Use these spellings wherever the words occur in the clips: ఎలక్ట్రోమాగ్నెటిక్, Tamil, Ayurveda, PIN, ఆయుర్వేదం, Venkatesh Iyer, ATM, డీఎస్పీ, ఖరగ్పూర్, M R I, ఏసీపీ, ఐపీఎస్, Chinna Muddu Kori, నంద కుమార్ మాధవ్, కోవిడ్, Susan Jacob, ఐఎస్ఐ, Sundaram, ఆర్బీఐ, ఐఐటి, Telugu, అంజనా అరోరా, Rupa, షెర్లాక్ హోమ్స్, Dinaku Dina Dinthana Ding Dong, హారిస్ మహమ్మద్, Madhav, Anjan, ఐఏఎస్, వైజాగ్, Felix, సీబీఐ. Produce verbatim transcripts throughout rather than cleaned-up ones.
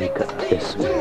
दिक्कत इसमें।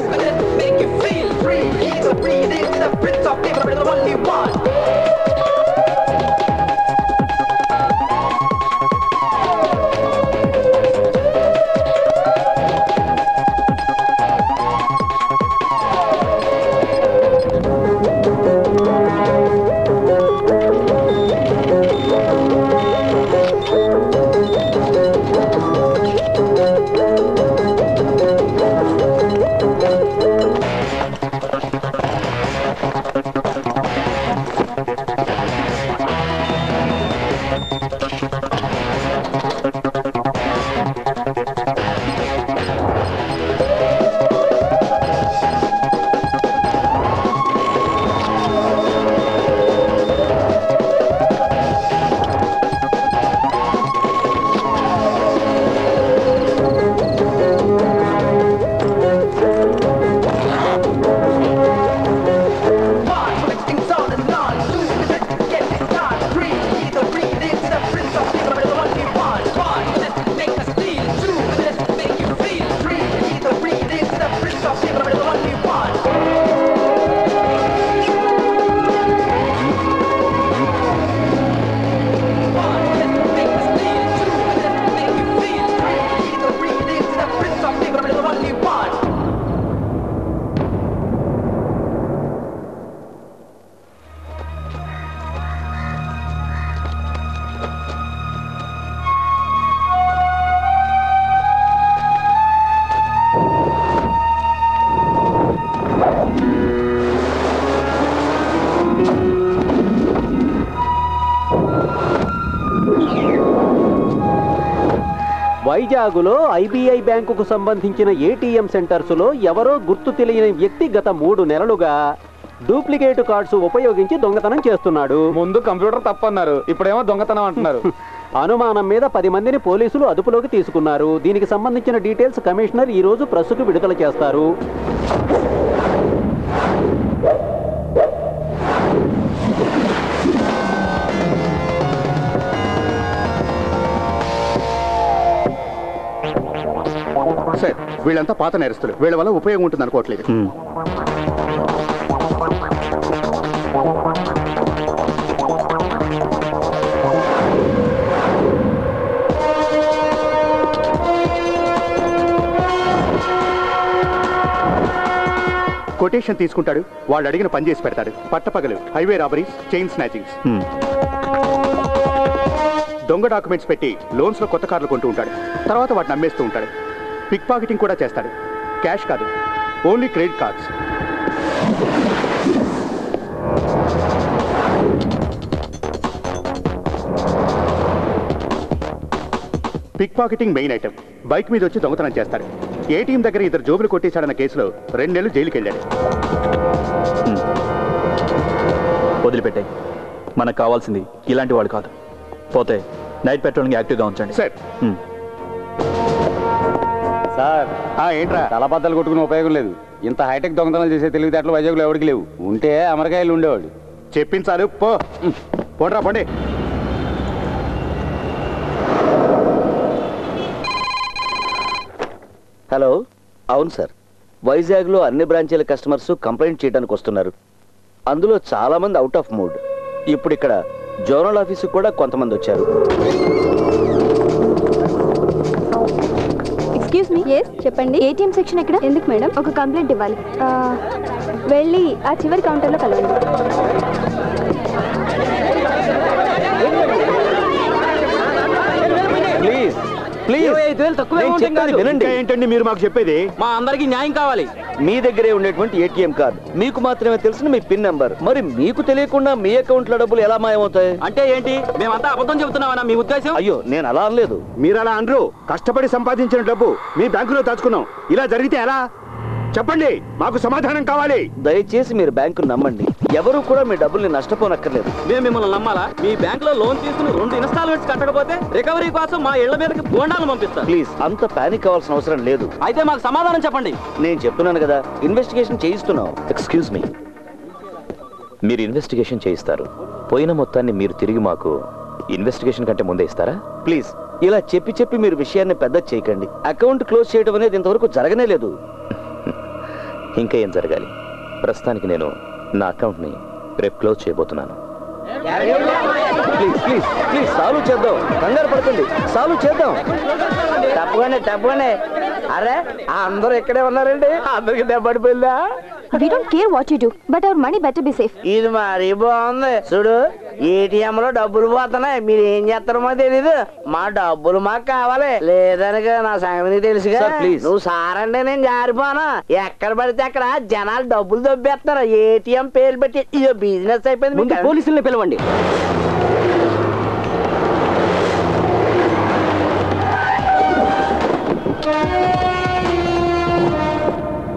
వైజాగులో ఐబీఐ బ్యాంకుకు సంబంధించిన ఏటీఎం సెంటర్స్లో ఎవరో గుర్తు తెలియని వ్యక్తి గత మూడు నెలలుగా డూప్లికేట్ కార్డ్స్ ఉపయోగించి దొంగతనం చేస్తున్నాడు. ముందు కంప్యూటర్ తప్పన్నారు, ఇప్పుడేమో దొంగతనం అంటున్నారు. అనుమానం మీద పది మందిని పోలీసులు అదుపులోకి తీసుకున్నారు. దీనికి సంబంధించిన డీటెయిల్స్ కమిషనర్ ఈ రోజు ప్రెస్సుకు విడుదల చేస్తారు. సార్, వీళ్ళంతా పాత నేరస్తులు, వీళ్ళ వల్ల ఉపయోగం ఉంటుంది అనుకోవట్లేదు. కొటేషన్ తీసుకుంటాడు, వాళ్ళు అడిగిన పని చేసి పెడతాడు. పట్టపగలు హైవే రాబరీస్, చైన్ స్నాచింగ్స్, దొంగ డాక్యుమెంట్స్ పెట్టి లోన్స్ లో కొత్త కార్లు కొంటూ ఉంటాడు. తర్వాత వాటిని అమ్మేస్తూ ఉంటాడు. పిక్ పాకెటింగ్ కూడా చేస్తాడు. క్యాష్ కాదు, only credit cards. Pickpocketing main item. Bike మీద వచ్చి దొంగతనం చేస్తాడు. ఏటీఎం దగ్గర ఇద్దరు జోబులు కొట్టేశాడన్న కేసులో రెండు నెలలు జైలుకి వెళ్ళాడు. వదిలిపెట్టాయి. మనకు కావాల్సింది ఇలాంటి వాడు కాదు. పోతే నైట్ పెట్రోలింగ్ యాక్టివ్గా ఉంచండి సార్. సార్ ఏంట్రా తలబద్దలు కొట్టుకునే ఉపయోగం లేదు. ఇంత హైటెక్ దొంగతనాలు చేసే తెలివితేటలు వైజాగ్లో ఎవరికి లేవు. ఉంటే అమెరికాయలు ఉండేవాడు. చెప్పించాలి, పో పోండ్రా పోండి. హలో, అవును సార్, వైజాగ్లో అన్ని బ్రాంచీల కస్టమర్స్ కంప్లైంట్ చేయడానికి వస్తున్నారు. అందులో చాలామంది అవుట్ ఆఫ్ మూడ్. ఇప్పుడు ఇక్కడ జోనల్ ఆఫీసుకు కూడా కొంతమంది వచ్చారు. Excuse me. yes చెప్పండి. ఏటీఎం సెక్షన్ ఎక్కడ? ఎందుకు మేడం? ఒక కంప్లైంట్ ఇవ్వాలి. వెళ్ళి ఆ చివరి కౌంటర్లో కలవండి. ప్లీజ్ ప్లీజ్ ఏంటండి మీరు మాకు చెప్పేది? మా అందరికీ న్యాయం కావాలి. మీ దగ్గరే ఉండేటువంటి ఏటీఎం కార్డు, మీకు మాత్రమే తెలిసిన మీ పిన్ నంబర్, మరి మీకు తెలియకుండా మీ అకౌంట్ లో డబ్బులు ఎలా మాయమవుతాయి? అంటే ఏంటి, మేమంతా అబద్ధం చెబుతున్నామన్నా మీ ఉద్దేశం? అయ్యో, నేను అలా అనలేదు. మీరు అలా అనరు. కష్టపడి సంపాదించిన డబ్బు మీ బ్యాంకులో దాచుకున్నాం. ఇలా జరిగితే ఎలా? చెప్పండి, మాకు సమాధానం కావాలి. దయచేసి మీరు బ్యాంకును నమ్మండి. ఎవరు కూడా మీ డబ్బుల్ని నష్టపోనక్కర్లేదు. మేము మిమ్మల్ని నమ్మాలా? మీ బ్యాంకులో లోన్ తీసుకుని రెండు ఇన్స్టాల్మెంట్స్ కట్టకపోతే రికవరీ కోసం మా ఇళ్ల మీదకి బోండాలు పంపిస్తాం. ప్లీజ్, అంత పానిక్ అవ్వాల్సిన అవసరం లేదు. అయితే మాకు సమాధానం చెప్పండి. నేను చెప్తున్నాను కదా, ఇన్వెస్టిగేషన్ చేయిస్తున్నాం. ఎక్స్క్యూజ్ మీ, మీరు ఇన్వెస్టిగేషన్ చేయిస్తారు, పోయిన మొత్తాన్ని మీరు తిరిగి మాకు ఇన్వెస్టిగేషన్ కంటే ముందే ఇస్తారా? ప్లీజ్, ఇలా చెప్పి చెప్పి మీరు విషయాన్ని పెద్ద చేయకండి. అకౌంట్ క్లోజ్ చేయడం అనేది ఇంతవరకు జరగనే లేదు. ఇంకా ఏం జరగాలి? ప్రస్తానానికి నేను నా అకౌంట్ ని రేపు క్లోజ్ చేయబోతున్నాను. ప్లీజ్ ప్లీజ్ ప్లీజ్ సాల్వ్ చేద్దాం, కంగారు పడకండి, సాల్వ్ చేద్దాం. తప్పగానే తప్పగానే. అరే అందరూ ఇక్కడే ఉన్నారండి, అందరికి దెబ్బడిపోయిందా? We don't care what you do, but our money better be safe. ఇది మరి బాగుంది చూడు, ఏటీఎం లో డబ్బులు పోతున్నాయి, మీరు ఏం చేస్తారో తెలీదు, మా డబ్బులు మాకు కావాలి. లేదనక నా సంగతి తెలుసుగా, నువ్వు సారండి నేను జారిపోనా, ఎక్కడ పడితే అక్కడ జనాలు డబ్బులు దొబ్బేస్తున్నారు ఏటీఎం పేరు పెట్టి, ఇదో బిజినెస్ అయిపోయింది. పోలీసుల్ని పిలవండి.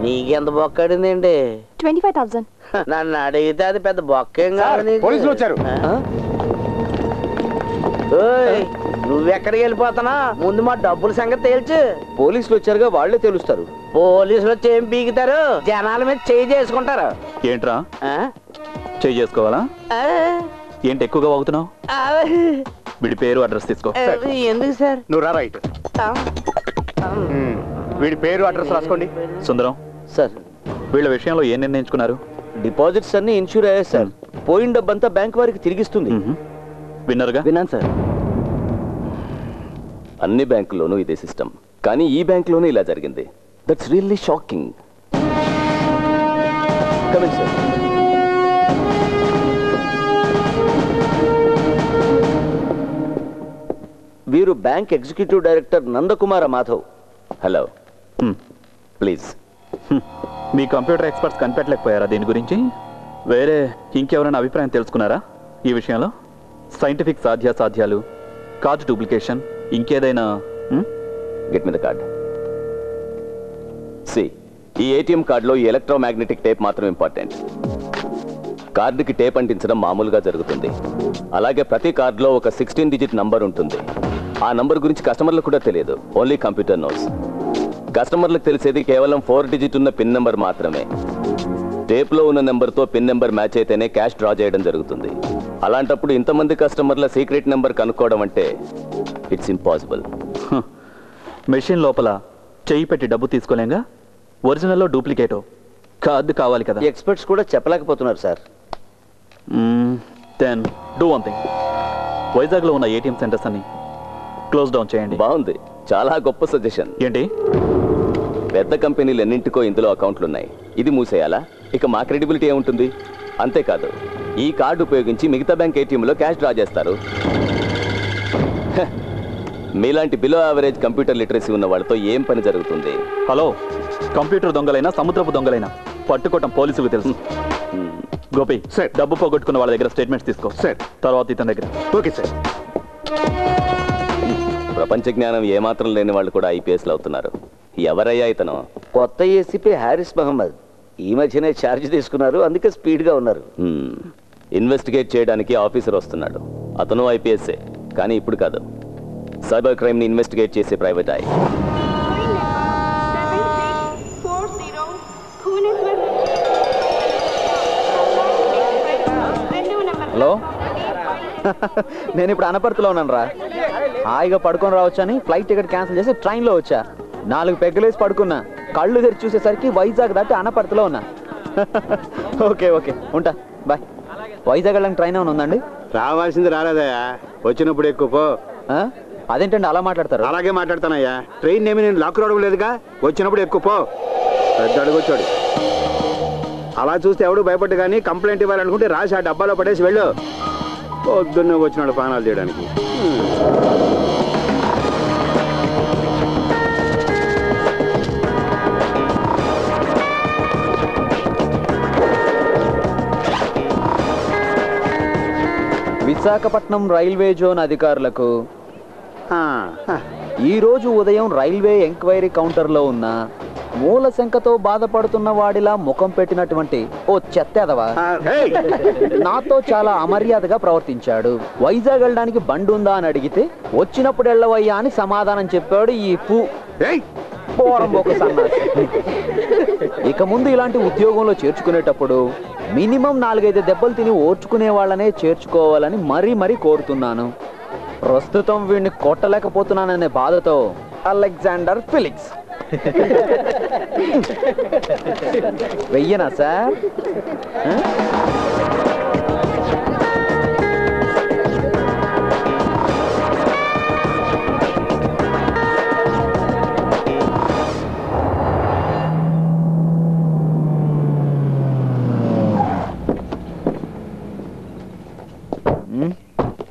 నీకెంత బొక్కడిందండి? ట్వంటీ ఫైవ్ థౌసండ్ నన్ను అడిగితే అది పెద్ద బొక్కేం కాదు. పోలీసులు వచ్చారు. నువ్వెక్కడికి వెళ్ళిపోతున్నా? ముందు మా డబ్బుల సంగతి తేల్చు. పోలీసులు వచ్చారుగా, వాళ్ళే తెలుస్తారు. పోలీసులు వచ్చి ఏం పీకుతారు? జనాల మీద చేయి చేసుకుంటారు. ఏంట్రా చేయి చేసుకోవాలా? ఏంటి ఎక్కువగా వాగుతున్నావు? వీడి పేరు అడ్రస్ తీసుకో. ఎందుకు సార్? నువ్వు రా, రైట్. వీడి పేరు అడ్రస్ రాసుకోండి. సుందరం సార్, వీళ్ళ విషయంలో ఏం నిర్ణయించుకున్నారు? డిపాజిట్స్ అన్ని ఇన్సూర్ అయ్యాయి సార్, పోయిన డబ్బంతా బ్యాంక్ వారికి తిరిగిస్తుంది. విన్నారుగా? విన్నాను సార్. అన్ని బ్యాంకుల్లోనూ ఇదే సిస్టమ్, కానీ ఈ బ్యాంకులోనూ ఇలా జరిగింది. That's really shocking. Coming sir. వీరు bank executive director Nandakumara Madhav. Hello. Please, మీ కంప్యూటర్ ఎక్స్పర్ట్స్ కనిపెట్టలేకపోయారా దీని గురించి? వేరే ఇంకెవరైనా అభిప్రాయం తెలుసుకున్నారా ఈ విషయంలో? సైంటిఫిక్ సాధ్యాసాధ్యాలు, కార్డ్ డూప్లికేషన్, ఇంకేదైనా? Get me the card. See, ఈ ఏటీఎం కార్డులో ఈ ఎలక్ట్రోమాగ్నెటిక్ టేప్ మాత్రం ఇంపార్టెంట్. కార్డుకి టేప్ అంటించడం మామూలుగా జరుగుతుంది. అలాగే ప్రతి కార్డులో ఒక సిక్స్టీన్ డిజిట్ నంబర్ ఉంటుంది. ఆ నంబర్ గురించి కస్టమర్లకు కూడా తెలియదు, ఓన్లీ కంప్యూటర్ నోస్. కస్టమర్లకు తెలిసేది కేవలం ఫోర్ డిజిట్ ఉన్న పిన్ నెంబర్ మాత్రమే. టేప్లో ఉన్న నెంబర్తో పిన్ నెంబర్ మ్యాచ్ అయితేనే క్యాష్ డ్రా చేయడం జరుగుతుంది. అలాంటప్పుడు ఇంతమంది కస్టమర్ల సీక్రెట్ నెంబర్ కనుక్కోవడం అంటే ఇట్స్ ఇంపాసిబుల్. మెషిన్ లోపల చెయ్యి పెట్టి డబ్బు తీసుకోలేంగా, ఒరిజినల్లో డూప్లికేటో కాదు కావాలి కదా. ఎక్స్పర్ట్స్ కూడా చెప్పలేకపోతున్నారు sir. Then do one thing, వైజాగ్లో ఉన్న ఏటీఎం సెంటర్స్ అన్ని క్లోజ్ డౌన్ చేయండి. బాగుంది, చాలా గొప్ప సజెషన్. ఏంటి? పెద్ద కంపెనీలు ఎన్నింటికో ఇందులో అకౌంట్లు ఉన్నాయి, ఇది మూసేయాలా? ఇక మా క్రెడిబిలిటీ ఏముంటుంది? అంతేకాదు, ఈ కార్డు ఉపయోగించి మిగతా బ్యాంక్ ఏటీఎంలో క్యాష్ డ్రా చేస్తారు. మీలాంటి బిలో యావరేజ్ కంప్యూటర్ లిటరసీ ఉన్న వాళ్ళతో ఏం పని జరుగుతుంది? హలో, కంప్యూటర్ దొంగలైనా సముద్రపు దొంగలైనా పట్టుకోవటం పోలీసులకు తెలుసు. గోపి, డబ్బు పోగొట్టుకున్న వాళ్ళ దగ్గర స్టేట్మెంట్స్ తీసుకో సార్, తర్వాత ఇతని దగ్గర. Okay sir. ప్రపంచ జ్ఞానం ఏమాత్రం లేని వాళ్ళు కూడా ఐపీఎస్లు అవుతున్నారు. ఎవరయ్యా ఇతను? కొత్త ఏసీపీ హారిస్ మహమ్మద్. ఈ మధ్యనే ఛార్జ్ తీసుకున్నారు, అందుకే స్పీడ్గా ఉన్నారు. ఇన్వెస్టిగేట్ చేయడానికి ఆఫీసర్ వస్తున్నాడు, అతను ఐపీఎస్ఏ, కానీ ఇప్పుడు కాదు. సైబర్ క్రైమ్ని ఇన్వెస్టిగేట్ చేసే ప్రైవేట్ ఐ. హలో, నేను ఇప్పుడు అనపర్తిలో ఉన్నాను రా. హాయిగా పడుకొని రావచ్చని ఫ్లైట్ టికెట్ క్యాన్సిల్ చేసి ట్రైన్లో వచ్చా. నాలుగు పెగ్గలేసి పడుకున్నా, కళ్ళు తెరిచి చూసేసరికి వైజాగ్ దాటి అనపర్తిలో ఉన్నా. ఓకే ఓకే, ఉంటా, బాయ్. వైజాగ్ వెళ్ళడానికి ట్రైన్ ఏమైనా ఉందండి? రావాల్సింది రాలేదయ్యా, వచ్చినప్పుడు ఎక్కువ. అదేంటండి అలా మాట్లాడతారు? అలాగే మాట్లాడతానయ్యా, ట్రైన్ ఏమి నేను లాక్ రావడం లేదుగా, వచ్చినప్పుడు ఎక్కువ పో. పెద్ద అడుగొచ్చాడు, అలా చూస్తే ఎవడు భయపడ్డు, కానీ కంప్లైంట్ ఇవ్వాలనుకుంటే రాసి ఆ డబ్బాలో పడేసి వెళ్ళు. పొద్దున్నే వచ్చినాడు పానాలు చేయడానికి. విశాఖపట్నం రైల్వే జోన్ అధికారులకు ఈరోజు ఉదయం రైల్వే ఎంక్వైరీ కౌంటర్లో ఉన్న మూల శంకతో బాధపడుతున్న వాడిలా ముఖం పెట్టినటువంటి ఓ చెత్తెదవ నాతో చాలా అమర్యాదగా ప్రవర్తించాడు. వైజాగ్ వెళ్ళడానికి బండి ఉందా అని అడిగితే వచ్చినప్పుడు వెళ్ళవయ్యా అని సమాధానం చెప్పాడు. ఈ పూ ఇక ముందు ఇలాంటి ఉద్యోగంలో చేర్చుకునేటప్పుడు మినిమం నాలుగైదు దెబ్బలు తిని ఓర్చుకునే వాళ్ళనే చేర్చుకోవాలని మరీ మరీ కోరుతున్నాను. ప్రస్తుతం వీడిని కొట్టలేకపోతున్నాననే బాధతో అలెగ్జాండర్ ఫెలిక్స్. వెయ్యనా సార్?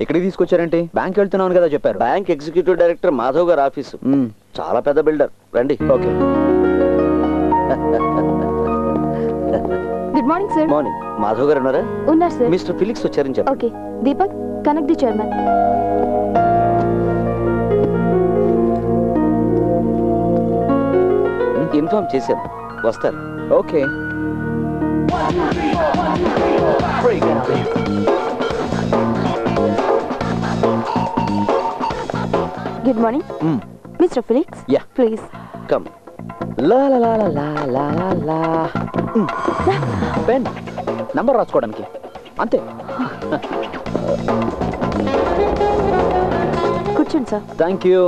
ఎక్కడికి తీసుకొచ్చారంటే బ్యాంక్ వెళ్తున్నాను కదా చెప్పారు. బ్యాంక్ ఎగ్జిక్యూటివ్ డైరెక్టర్ మాధవ్ గారి ఆఫీసు, చాలా పెద్ద బిల్డర్. రండి. Okay, good morning sir. Morning. Madhav garu ఉన్నారా? ఉన్నారు సార్. మిస్టర్ ఫిలిక్స్ వచ్చారని చెప్పారు. Okay. Deepak, connect the chairman. Inform చేశారు, వస్తారు. Okay. Good morning. Mm. Mister Felix? Yeah. Please. Come. La la la la la la la. Mm. Pen. Number రాసుకోవడానికి. అంతే. కూర్చోండి sir. Thank you.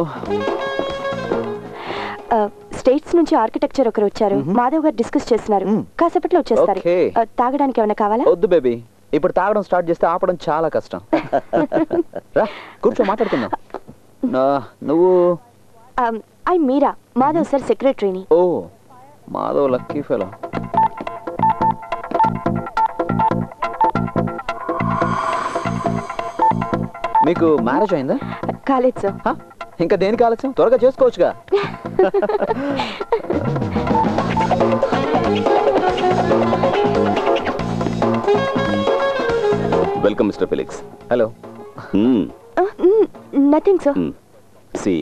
States నుంచి architecture ఒకరు వచ్చారు. మాధవ్ గారు డిస్కస్ చేస్తున్నారు. కాసేపట్లో వచ్చేస్తారు. తాగడానికి ఏమైనా కావాలా? వద్దు బేబీ, ఇప్పుడు తాగడం స్టార్ట్ చేస్తే ఆపడం చాలా కష్టం. రా కూర్చో, మాట్లాడుకుందాం. నువ్వు? ఐ మీరా, మాధవ్ సార్ సెక్రటరీని. ఓ మాధవ్, లక్కీ ఫెలో. మీకు మ్యారేజ్ అయిందా? కాలేదు సార్. ఇంకా దేనికి ఆలస్యం, త్వరగా చేసుకోవచ్చుగా. Welcome mister Felix. Hello. Nothing sir. See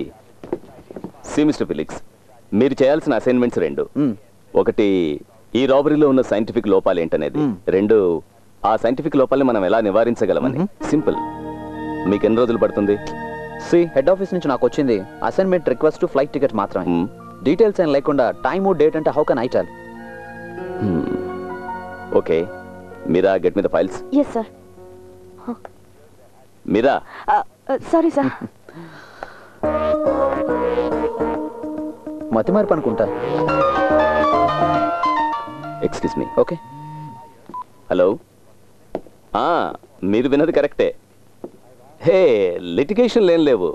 see mister Felix, మీరు చేయాల్సిన అసైన్మెంట్స్ రెండు. ఒకటి, ఈ రాబరీలో ఉన్న సైంటిఫిక్ లోపాలు ఏంటనేది. రెండు, ఆ సైంటిఫిక్ లోపాలని మనం ఎలా నివారించగలమని. సింపుల్. మీకు ఎన్ని రోజులు పడుతుంది? సి, హెడ్ ఆఫీస్ నుంచి నాకు వచ్చింది అసైన్మెంట్ రిక్వెస్ట్, ఫ్లైట్ టికెట్ మాత్రమే. డీటెయిల్స్ ఏం లేకుండా టైము డేట్ అంటే how can I tell? Okay. Meera, get me the files. Yes sir. Meera. Sorry sir. మతి మార్పు అనుకుంటా. Excuse me. ఓకే. హలో. మీరు విన్నది కరెక్టే. హే, లిటిగేషన్ లేని లేవు.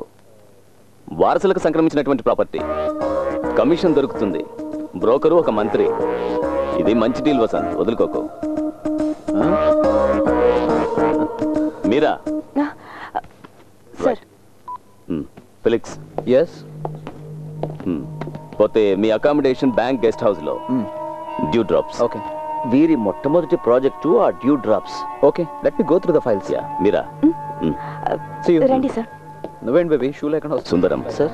వారసులకు సంక్రమించినటువంటి ప్రాపర్టీ, కమిషన్ దొరుకుతుంది, బ్రోకరు ఒక మంత్రి. ఇది మంచి డీల్ వసంత్, వదులుకోకు. మీరా. ఫిలిక్స్. ఎస్. పోతే మీ అకామిడేషన్ బ్యాంక్ గెస్ట్ హౌస్ లో డ్యూ డ్రాప్స్. ఓకే. వీరి మొట్టమొదటి ప్రాజెక్టు ఆ dew drops. Okay, let me go through the files. Yeah Meera. See you. రండి సార్. నువ్వేంటి బేబీ షూ లేకుండా? సుందరం సార్.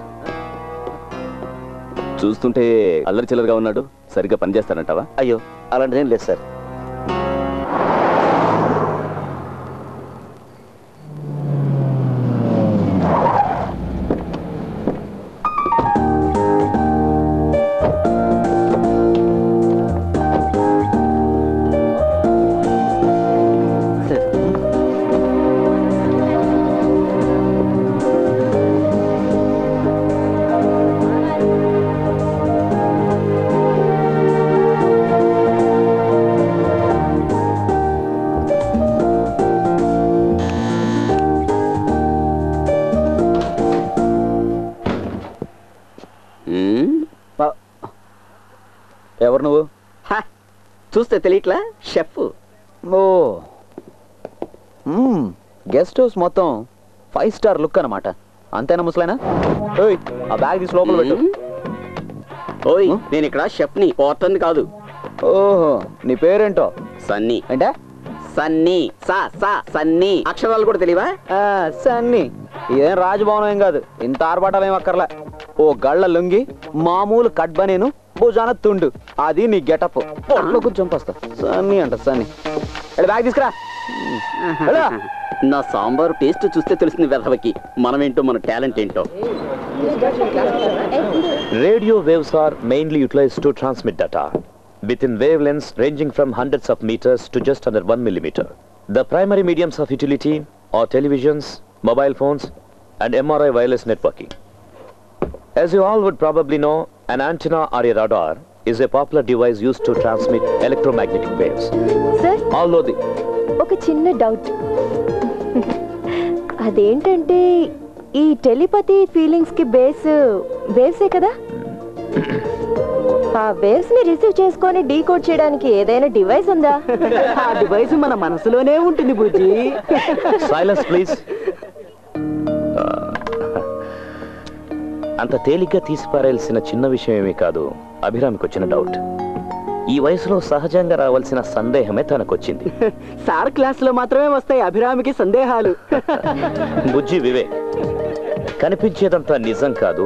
చూస్తుంటే అల్లరి చిల్లరగా ఉన్నాడు, సరిగ్గా పని చేస్తారంటావా? అయ్యో అలాంటిదేం లేదు సార్. ఎవరు నువ్వు? చూస్తే తెలియట్లా, షెఫ్. ఓ గెస్ట్ హౌస్ మొత్తం ఫైవ్ స్టార్ లుక్ అనమాట, అంతేనా ముసలైనా? ఓయ్ ఆ బ్యాగ్ తీసి లోపల పెట్టు. ఓయ్ నేను ఇక్కడ షెఫ్ని, పోర్టర్ని కాదు. ఓహో, నీ పేరేంటో? సన్నీ. అంటే సన్నీ సా సా సన్నీ అక్షరాలు కూడా తెలియవా? సన్నీ. ఇదేం రాజభవనం ఏం కాదు, ఇంత ఆర్భాటాలు ఏం అక్కర్లే. ఓ గళ్ళ లొంగి, మామూలు కడ్బ, నేను భుజాన తుండు, అది నీ గెటప్. చంపేస్తా. సన్నీ అంట సన్నీ. బ్యాగ్ తీసుకురా. నా సాంబార్ టేస్ట్ చూస్తే తెలుస్తుంది వెధవకి మనమేంటో, మన టాలెంట్ ఏంటో. Radio waves are mainly utilised to transmit data within wavelengths ranging from hundreds of metres to just under one millimetre. The primary mediums of utility are televisions, mobile phones and M R I wireless networking. As you all would probably know, An antenna or a radar is a popular device used to transmit electromagnetic waves. Sir? Although the... Okay, chinna doubt. Adentante, ee telepathy feelings ki base waves e kada? आ waves ने receive చేసుకొని decode చేయడానికి ఏదైనా device ఉందా? ఆ device మన మనసులోనే ఉంటుంది బుజ్జి. Silence please. అంత తేలిగ్గా తీసిపారేయాల్సిన చిన్న విషయం ఏమీ కాదు. అభిరామికి వచ్చిన డౌట్. ఈ వయసులో సహజంగా రావాల్సిన సందేహమే తనకొచ్చింది. సార్ క్లాసులో మాత్రమే వస్తాయి అభిరామికి సందేహాలు. బుజ్జి వివే. కనిపించేదంతా నిజం కాదు.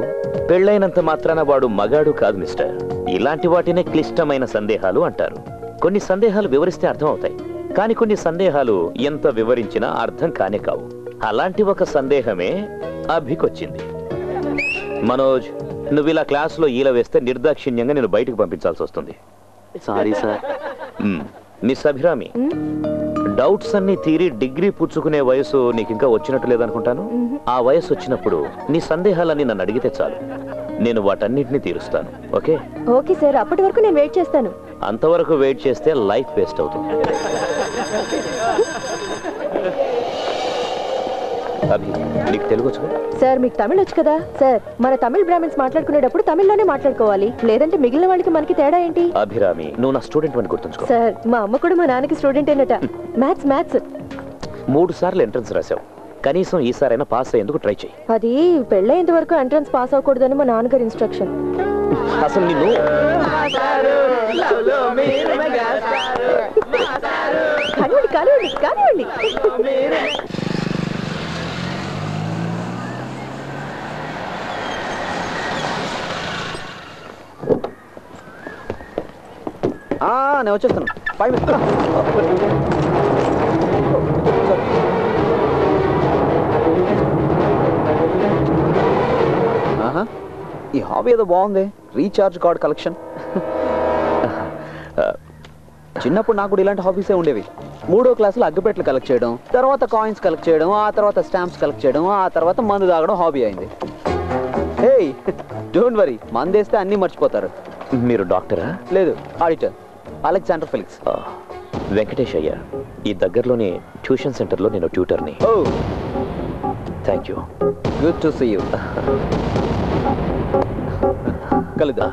పెళ్ళైనంత మాత్రాన వాడు మగాడు కాదు మిస్టర్. ఇలాంటి వాటినే క్లిష్టమైన సందేహాలు అంటారు. కొన్ని సందేహాలు వివరిస్తే అర్థం అవుతాయి, కానీ కొన్ని సందేహాలు ఎంత వివరించినా అర్థం కానే కావు. అలాంటి ఒక సందేహమే అభికొచ్చింది. మనోజ్, నువ్వు ఇలా క్లాసులో ఈల వేస్తే నిర్దాక్షిణ్యంగా నేను బయటకు పంపించాల్సి వస్తుంది. Sorry sir. Miss Abhirami, doubts అన్ని తీరి డిగ్రీ పుచ్చుకునే వయసు నీకు ఇంకా వచ్చినట్టు లేదనుకుంటాను. ఆ వయసు వచ్చినప్పుడు నీ సందేహాలని నన్ను అడిగితే చాలు, నేను వాటన్నిటిని తీరుస్తాను. ఓకే? Okay sir. అప్పటి వరకు నేను వెయిట్ చేస్తాను. అంతవరకు వెయిట్ చేస్తే లైఫ్ వేస్ట్ అవుతుంది. అభి, నీకు తెలుగు వచ్చు కదా? సార్, మీకు తమిళ వచ్చు కదా? సార్, మన తమిళ బ్రాహ్మణ్స్ మాట్లాడుకునేటప్పుడు తమిళ్లోనే మాట్లాడుకోవాలి, లేదంటే మిగిలిన వాళ్ళకి మనకి తేడా ఏంటి? అభిరామి, నువ్వు నా స్టూడెంట్ అని గుర్తుంచుకో. సార్, మా అమ్మ కూడా మా నాన్నకి స్టూడెంట్ అయినట. మ్యాథ్స్ మ్యాథ్స్ మూడు సార్లు ఎంట్రన్స్ రాశావు, కనీసం ఈసారైనా పాస్ అయ్యేందుకు ట్రై చేయి. అది పెళ్ళయ్యేంత వరకు ఎంట్రన్స్ పాస్ అవ్వకూడదని మా నాన్నగారి ఇన్స్ట్రక్షన్. అసలు నిన్ను కానివ్వండి కానివ్వండి. నేను వచ్చేస్తాను. పై ఈ హాబీ ఏదో బాగుంది. Recharge card collection. చిన్నప్పుడు నాకు కూడా ఇలాంటి హాబీసే ఉండేవి. మూడో క్లాసులో అగ్గిపెట్లు కలెక్ట్ చేయడం, తర్వాత కాయిన్స్ కలెక్ట్ చేయడం, ఆ తర్వాత స్టాంప్స్ కలెక్ట్ చేయడం, ఆ తర్వాత మందు తాగడం హాబీ అయింది. హే, డోంట్ వరీ, మందేస్తే అన్నీ మర్చిపోతారు. మీరు డాక్టరా? లేదు, ఆడిటర్. Alexander Felix. వెంకటేష్ అయ్యా, ఈ దగ్గరలోనే ట్యూషన్ సెంటర్లో నేను ట్యూటర్ని. Oh, thank you. Good to see you. కలుద్దా.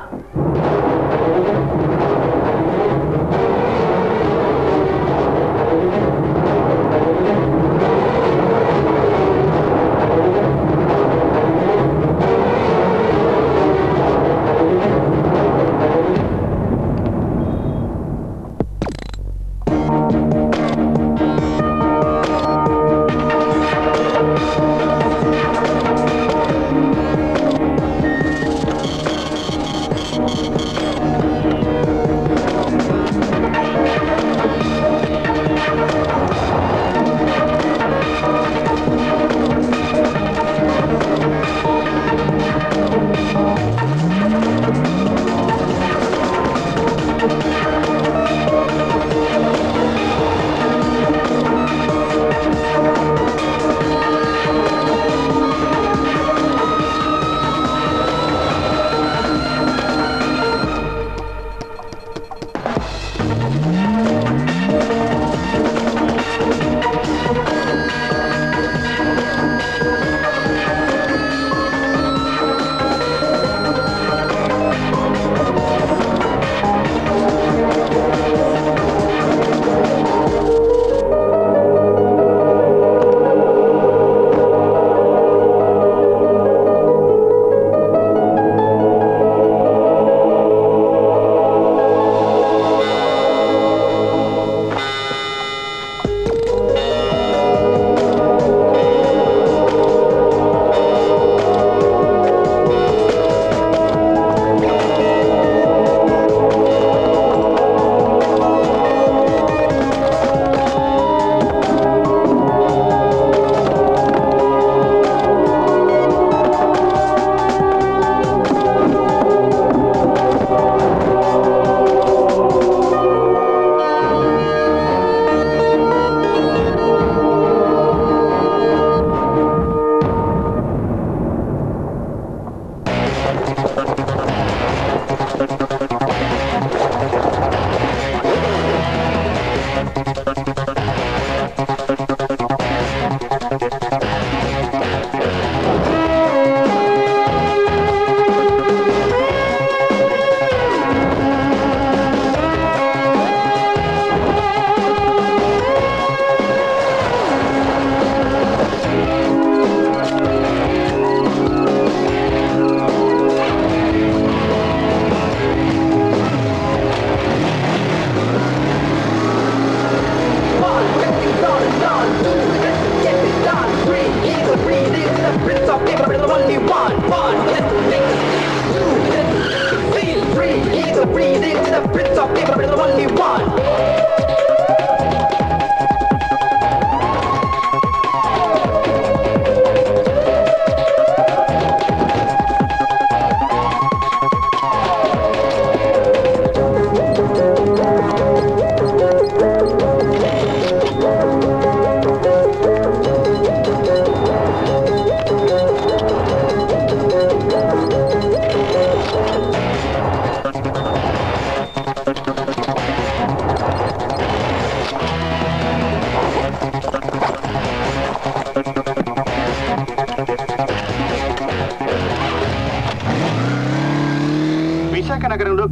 breathing to the prince of people, but only one.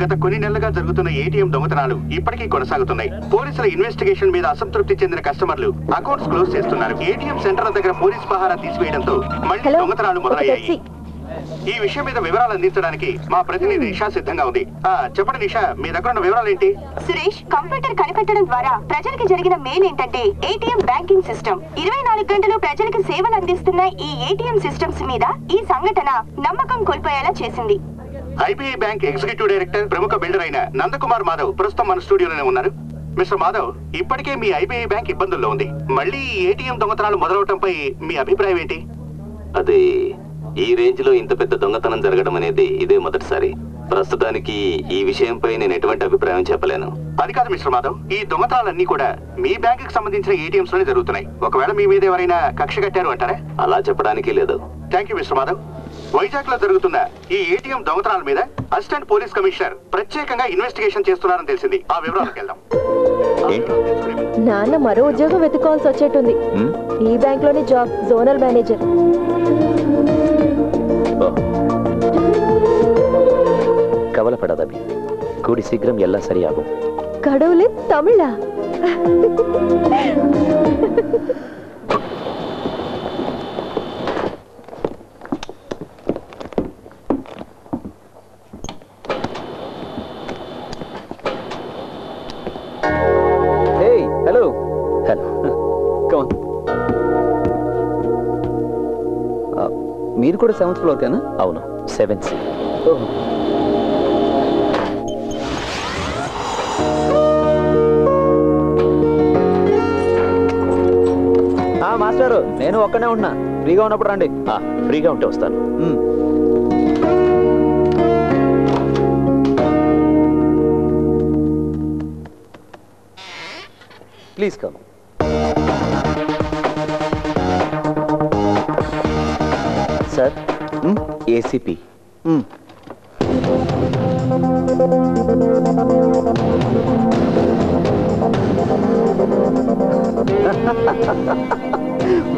గత కొన్ని నెలలుగా జరుగుతున్న ఏటీఎం దొంగతనాలు ఇప్పటికీ కొనసాగుతున్నాయి. పోలీసుల ఇన్వెస్టిగేషన్ మీద అసంతృప్తి చెందిన కస్టమర్లు అకౌంట్స్ క్లోజ్ చేస్తున్నారు. ఏటీఎం సెంటర్ల దగ్గర పోలీస్ పహారా తీసివేయడంతో మళ్ళీ దొంగతనాలు మొదలయ్యాయి. ఈ విషయం మీద వివరాలు అందించడానికి మా ప్రతినిధి నిషా సిద్ధంగా ఉంది. చెప్పండి నిషా, మీ దగ్గర ఉన్న వివరాలు ఏంటి? సురేష్, కంప్యూటర్ కనిపెట్టడం ద్వారా ప్రజలకు జరిగిన మెయిన్ ఏంటంటే ఏటీఎం బ్యాంకింగ్ సిస్టమ్. ఇరవై నాలుగు గంటలు ప్రజలకు సేవలు అందిస్తున్న ఈ ఏటీఎం సిస్టమ్స్ మీద ఈ సంఘటన నమ్మకం కోల్పోయేలా చేసింది. ఐబీఐ బ్యాంక్ ఎగ్జిక్యూటివ్ డైరెక్టర్, ప్రముఖ బిల్డర్ అయిన నంద కుమార్ మాధవ్ ప్రస్తుతం మన స్టూడియోలోనే ఉన్నారు. మిస్టర్ మాధవ్, ఇప్పటికే మీ ఐబీఐ బ్యాంక్ ఇబ్బందుల్లో ఉంది. మళ్ళీ ఏటీఎం దొంగతనాలు మొదలవటంపై మీ అభిప్రాయం ఏంటి? అదే, ఈ రేంజ్ లో ఇంత పెద్ద దొంగతనం జరగడం అనేది ఇదే మొదటిసారి. ప్రస్తుతానికి ఈ విషయంపై నేను ఎటువంటి అభిప్రాయం చెప్పలేను. అది కాదు మిస్టర్ మాధవ్, ఈ దొంగతనాలన్నీ కూడా మీ బ్యాంక్ కి సంబంధించిన ఏటీఎంస్ లోనే జరుగుతున్నాయి. ఒకవేళ మీ మీద ఎవరైనా కక్ష కట్టారు అంటారా? అలా చెప్పడానికి లేదు. Thank you mister Madhav. వైజాగ్ లో జరుగుతున్న ఈ ఏటీఎం దొంగతనాల మీద అసిస్టెంట్ పోలీస్ కమిషనర్ ప్రత్యేకంగా ఇన్వెస్టిగేషన్ చేస్తున్నారని తెలిసింది. ఆ వివరాలకు వెళ్దాం. నాన్న మరో ఉద్యోగం వెతుకోవాల్సి వచ్చేట్టుంది. ఈ బ్యాంక్ లోనే జాబ్, జోనల్ మేనేజర్. కవలపడదబి కూడి శీఘ్రం ఎలా సరియాగు కడవులే తమిళ. మీరు కూడా సెవెంత్ ఫ్లోర్ కేనా? అవును, సెవెన్ సి. మాస్టర్, నేను ఒక్కనే ఉంటున్నా. ఫ్రీగా ఉన్నప్పుడు రండి. ఫ్రీగా ఉంటే వస్తాను. Please come. Sir, ఏసీపీ.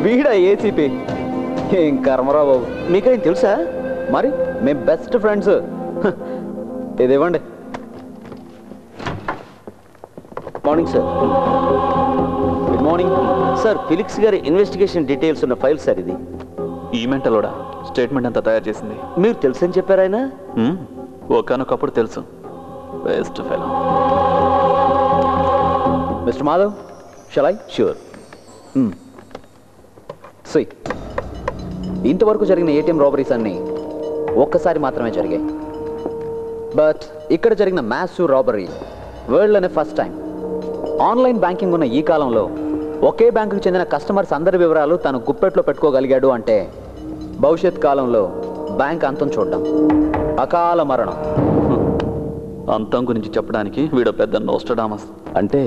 వీడా ఏసీపీ? ఏం కర్మరా బాబు, మీకేం తెలుసా? మరి మేము బెస్ట్ ఫ్రెండ్స్. ఇదివ్వండి. Morning sir. Good morning sir. Felix గారి ఇన్వెస్టిగేషన్ డీటెయిల్స్ ఉన్న ఫైల్ సార్ ఇది. ఈ మెంటలోడా స్టేట్మెంట్ అంతా తయారు చేసింది. మీరు తెలుసని చెప్పారు ఆయన? ఒకనొకప్పుడు తెలుసు. Best fellow. Mister Madhav, shall I? Sure. See, ఇంతవరకు జరిగిన ఏటీఎం రాబరీస్ అన్నీ ఒక్కసారి మాత్రమే జరిగాయి. బట్ ఇక్కడ జరిగిన మ్యాసివ్ రాబరీ వరల్డ్లోనే ఫస్ట్ టైం. ఆన్లైన్ బ్యాంకింగ్ ఉన్న ఈ కాలంలో ఒకే బ్యాంకుకు చెందిన కస్టమర్స్ అందరి వివరాలు తను గుప్పెట్లో పెట్టుకోగలిగాడు అంటే భవిష్యత్ కాలంలో బ్యాంక్ అంతం చూడడం అకాల మరణం. అంతం గురించి చెప్పడానికి వీడు పెద్ద నోస్టడామస్. అంటే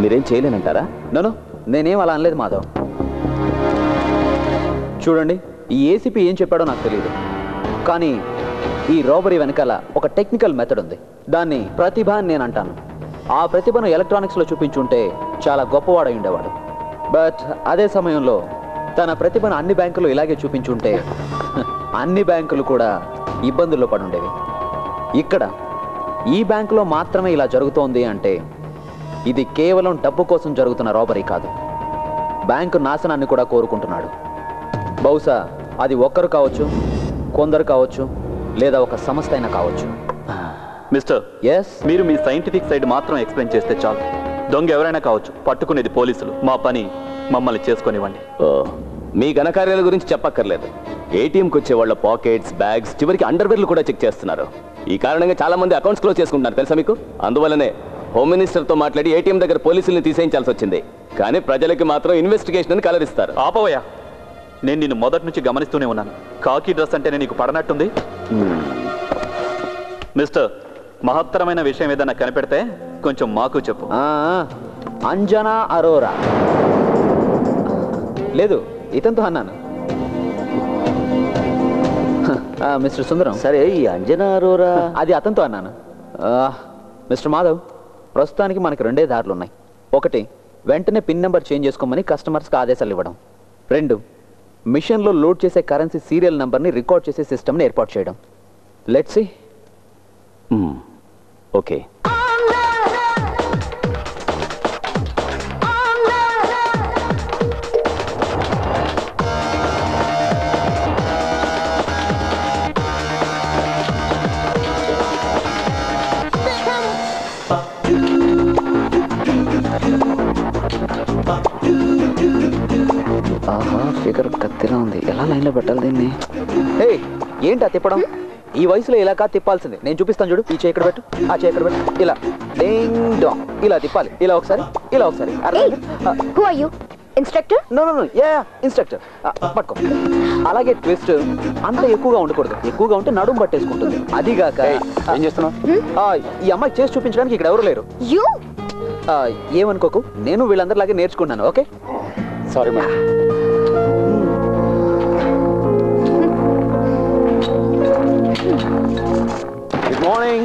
మీరేం చేయలేనంటారా? నో, నేనేం అలా అనలేదు మాధవ్. చూడండి, ఈ ఏసీపీ ఏం చెప్పాడో నాకు తెలియదు, కానీ ఈ రాబరీ వెనకాల ఒక టెక్నికల్ మెథడ్ ఉంది. దాన్ని ప్రతిభ అని నేను అంటాను. ఆ ప్రతిభను ఎలక్ట్రానిక్స్లో చూపించుంటే చాలా గొప్పవాడై ఉండేవాడు. బట్ అదే సమయంలో తన ప్రతిభను అన్ని బ్యాంకులు ఇలాగే చూపించుంటే అన్ని బ్యాంకులు కూడా ఇబ్బందుల్లో పడి ఉండేవి. ఇక్కడ ఈ బ్యాంకులో మాత్రమే ఇలా జరుగుతోంది అంటే ఇది కేవలం డబ్బు కోసం జరుగుతున్న రాబరీ కాదు, బ్యాంకు నాశనాన్ని కూడా కోరుకుంటున్నాడు. బహుశా అది ఒక్కరు కావచ్చు, కొందరు కావచ్చు, లేదా ఒక సంస్థ అయినా కావచ్చు. మిస్టర్, ఎస్, మీరు మీ సైంటిఫిక్ సైడ్ మాత్రం ఎక్స్ప్లెయిన్ చేస్తే చాలు. దొంగ ఎవరైనా కావచ్చు, పట్టుకునేది పోలీసులు. మా పని మమ్మల్ని చేసుకొనివ్వండి. మీ ఘనకార్యాల గురించి చెప్పక్కర్లేదు. एटीएम को వచ్చే వాళ్ళ పాకెట్స్ బ్యాగ్స్ చివరికి అండర్‌వేర్లు కూడా చెక్ చేస్తున్నారు ఈ కారణంగా చాలా మంది అకౌంట్స్ క్లోజ్ చేసుకుంటున్నారు తెలుసా మీకు అందువల్లనే హోమ్ మినిస్టర్ తో మాట్లాడి ఏటీఎం దగ్గర పోలీసుల్ని తీసేయించాల్సి వచ్చింది కానీ ప్రజలకు మాత్రం ఇన్వెస్టిగేషన్ అని కలరిస్తారు ఆపవయ్య నేను నిన్ను మొదట్ నుంచి గమనిస్తూనే ఉన్నాను కాకి డ్రెస్ అంటే నీకు పడనట్టుంది మిస్టర్ మహత్తరమైన విషయం ఏదైనా కనిపెడితే కొంచెం మాకు చెప్పు ఆ అంజనా అరోరా లేదు ఇతంతో అన్నాను मिस्टर सुंदरम सर अंजना अरोरा अभी अतन तो अना मिस्टर माधव प्रस्ता की मन की रेडे दारनाई वैंने पिन नंबर चेंज चेसुकोमनि कस्टमर्स की आदेश रेंडु मिशन लो लोड चेसे करेंसी सीरियल नंबर नी रिकॉर्ड चेसे सिस्टम नी एर्पाटु चेयडम लेट्स सी ओके फिगर कत्तिला एला लाइन लो पेट्टाली दीन्नी ए एंटा तिप्पडं ई वयसुलो इला का तिप्पाल्सिंदे नेनु चूपिस्तानु चूडु ई चेयि इक्कड पेट्टु आ चेयि इक्कड पेट्टु इला डिंग डोंग इला तिप्पाली इला ओकसारी इला ओकसारी अरे who are you instructor no no no yeah yeah instructor पट्टुको अलागे twist अंत ఎక్కువగా ఉండకూడదు ఎక్కువగా ఉంటే నడుం పట్టేసుకుంటుంది అది గాక ఏం చేస్తున్నావ్ ఆ ఈ అమ్మాయి చేసి చూపించడానికి ఇక్కడ ఎవరు లేరు యు ఆ ఏమనుకోకు నేను వీళ్ళందరిలాగే నేర్చుకుంటాను ఓకే సారీ మా Good morning.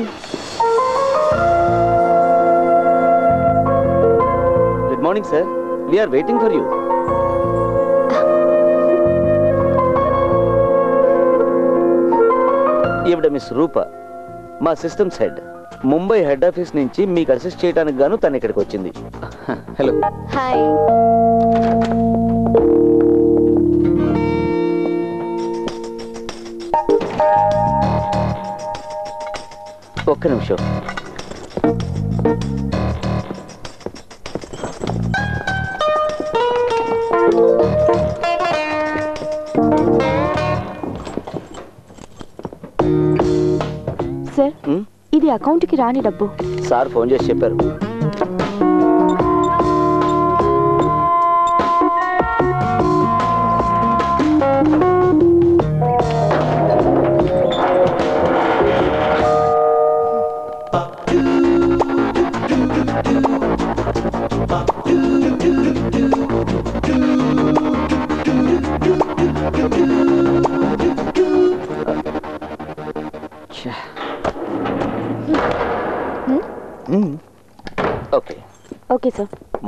Good morning, sir. We are waiting for you. Evada Miss Rupa, ma systems head. Mumbai head office nunchi meeku assist cheyadaniki gaanu tanu ikkadiki vachindi. Hello. Hi. ఒక్క నిమిషం sir ఇది account కి రాని డబ్బు sir phone చేసి చెప్పారు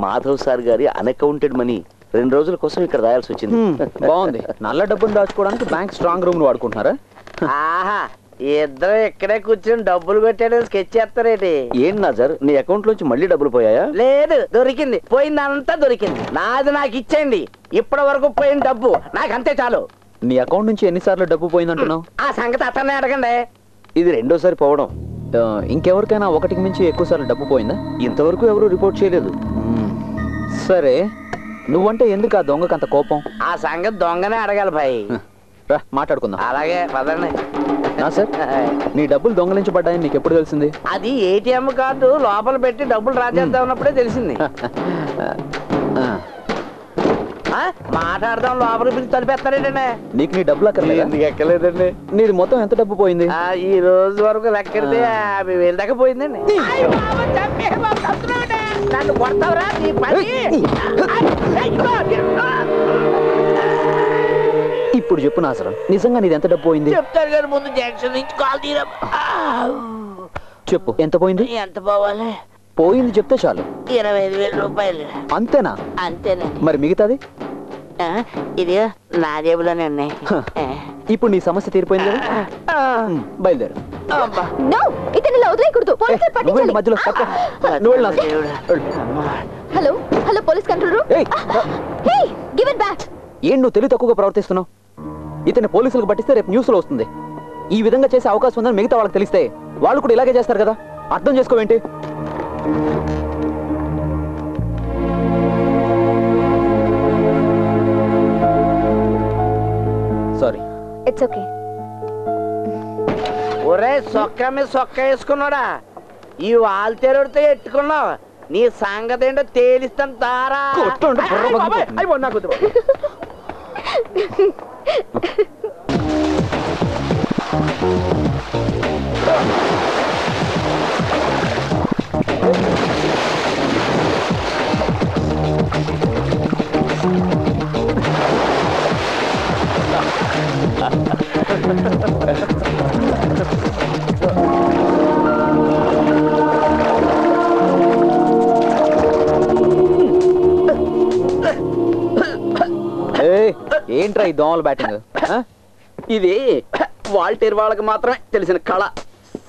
माधव सार गारी अनअकाउंटेड मनी రెండు రోజుల కోసం ఇక్కడ రాయాల్సి వచ్చింది బాగుంది నల్ల డబ్బును దాచుకోవడానికి బ్యాంక్ స్ట్రాంగ్ రూమ్ ను వాడుకుంటారా ఆహా ఇద్దరు ఇక్కడే కూర్చొని డబ్బులు పెట్టారు స్కెచ్ చేస్తారేటి ఏం నజర్ నీ అకౌంట్ నుంచి మళ్ళీ డబ్బులు పోయాయా లేదు దొరికింది పోయినంతా దొరికింది నాది నాకు ఇచ్చేండి ఇప్పటివరకు పోయిన డబ్బు నాకు అంతే చాలు నీ అకౌంట్ నుంచి ఎన్ని సార్లు డబ్బు పోయిందంటున్నావ్ ఆ సంగతి అతన్నే అడగండి ఇది రెండోసారి పోవడం ఇంకెవరికైనా ఒకటికి మించి ఎక్కువ సార్లు డబ్బు పోయిందా ఇంతవరకు ఎవరు రిపోర్ట్ చేయలేదు సరే నువ్వంటే ఎందుకు ఆ దొంగకి అంత కోపం ఆ సంగతి దొంగనే అడగాలి భాయ్ రా మాట్లాడుకుందాం అలాగే పదండి నా సార్ నీ డబ్బులు దొంగలించబడ్డాయని నీకు ఎప్పుడు తెలిసింది అది ఏటీఎం కార్డు లోపల పెట్టి డబ్బులు డ్రా చేద్దామన్నప్పుడే తెలిసింది మాట్లాడదాం లోపల పిలిచి తలిపేస్తారేటండి నీకు నీ డబ్బులు అక్కర్లేదు ఎందుకు ఎక్కలేదండి నీది మొత్తం ఎంత డబ్బు పోయింది ఈ రోజు వరకు లెక్కడితే యాభై వేలు దాకా పోయిందండి నన్ను కొడతావరా నీ పని ఇప్పుడు చెప్పు నాసరం నిజంగా నీది ఎంత డబ్బు పోయింది చెప్తారు గారు ముందు జంక్షన్ నుంచి కాల్ తీరా చెప్పు ఎంత పోయింది ఎంత పోవాలి పోయింది చెప్తే చాలు ఇరవై ఐదు వేల రూపాయలు అంతేనా అంతేనా మరి మిగతాది ఇది నా జేబులోనే ఉన్నాయి ఇప్పుడు నీ సమస్య తీరిపోయింది బయలుదేరు హలో హలో పోలీస్ కంట్రోల్ ఏం నువ్వు తెలివి తక్కువగా ప్రవర్తిస్తున్నావు ఇతను పోలీసులకు పట్టిస్తే రేపు న్యూస్ లో వస్తుంది ఈ విధంగా చేసే అవకాశం ఉందని మిగతా వాళ్ళకి తెలిస్తే వాళ్ళు కూడా ఇలాగే చేస్తారు కదా అర్థం చేసుకోవేంటి sorry It's okay. Ore, soccer me soccer is kunoda. You all terror to it kuno. Ni sanga then the tail is tan tara. Good, don't bother. I want to go. ఏంట్రా ఈ దోమల బ్యాటింగ్ ఇది వాల్టీర్ వాళ్ళకి మాత్రమే తెలిసిన కళ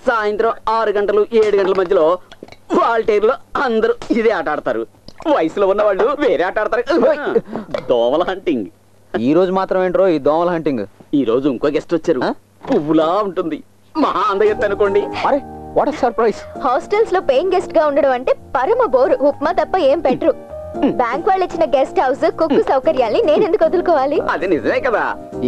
సాయంత్రం ఆరు గంటలు ఏడు గంటల మధ్యలో వాల్టీర్లో అందరూ ఇదే ఆట ఆడతారు వయసులో ఉన్న వాళ్ళు వేరే ఆట ఆడతారు దోమల హంటింగ్ ఈ రోజు మాత్రం ఏంట్రో ఈ దోమల హంటింగ్ ఈ రోజు ఇంకో గెస్ట్ వచ్చారు పువ్వులా ఉంటుంది మహా అందగత్త అనుకోండి అరే వాట్ ఎ సర్ప్రైజ్ హాస్టల్స్ లో పేయింగ్ గెస్ట్ గా ఉండడం అంటే పరమ బోర్ ఉప్మా తప్ప ఏం పెట్టరు బ్యాంక్ వాళ్ళు ఇచ్చిన గెస్ట్ హౌస్ కుక్కు సౌకర్యాన్ని నేను ఎందుకు వదులుకోవాలి అది నిజమే కదా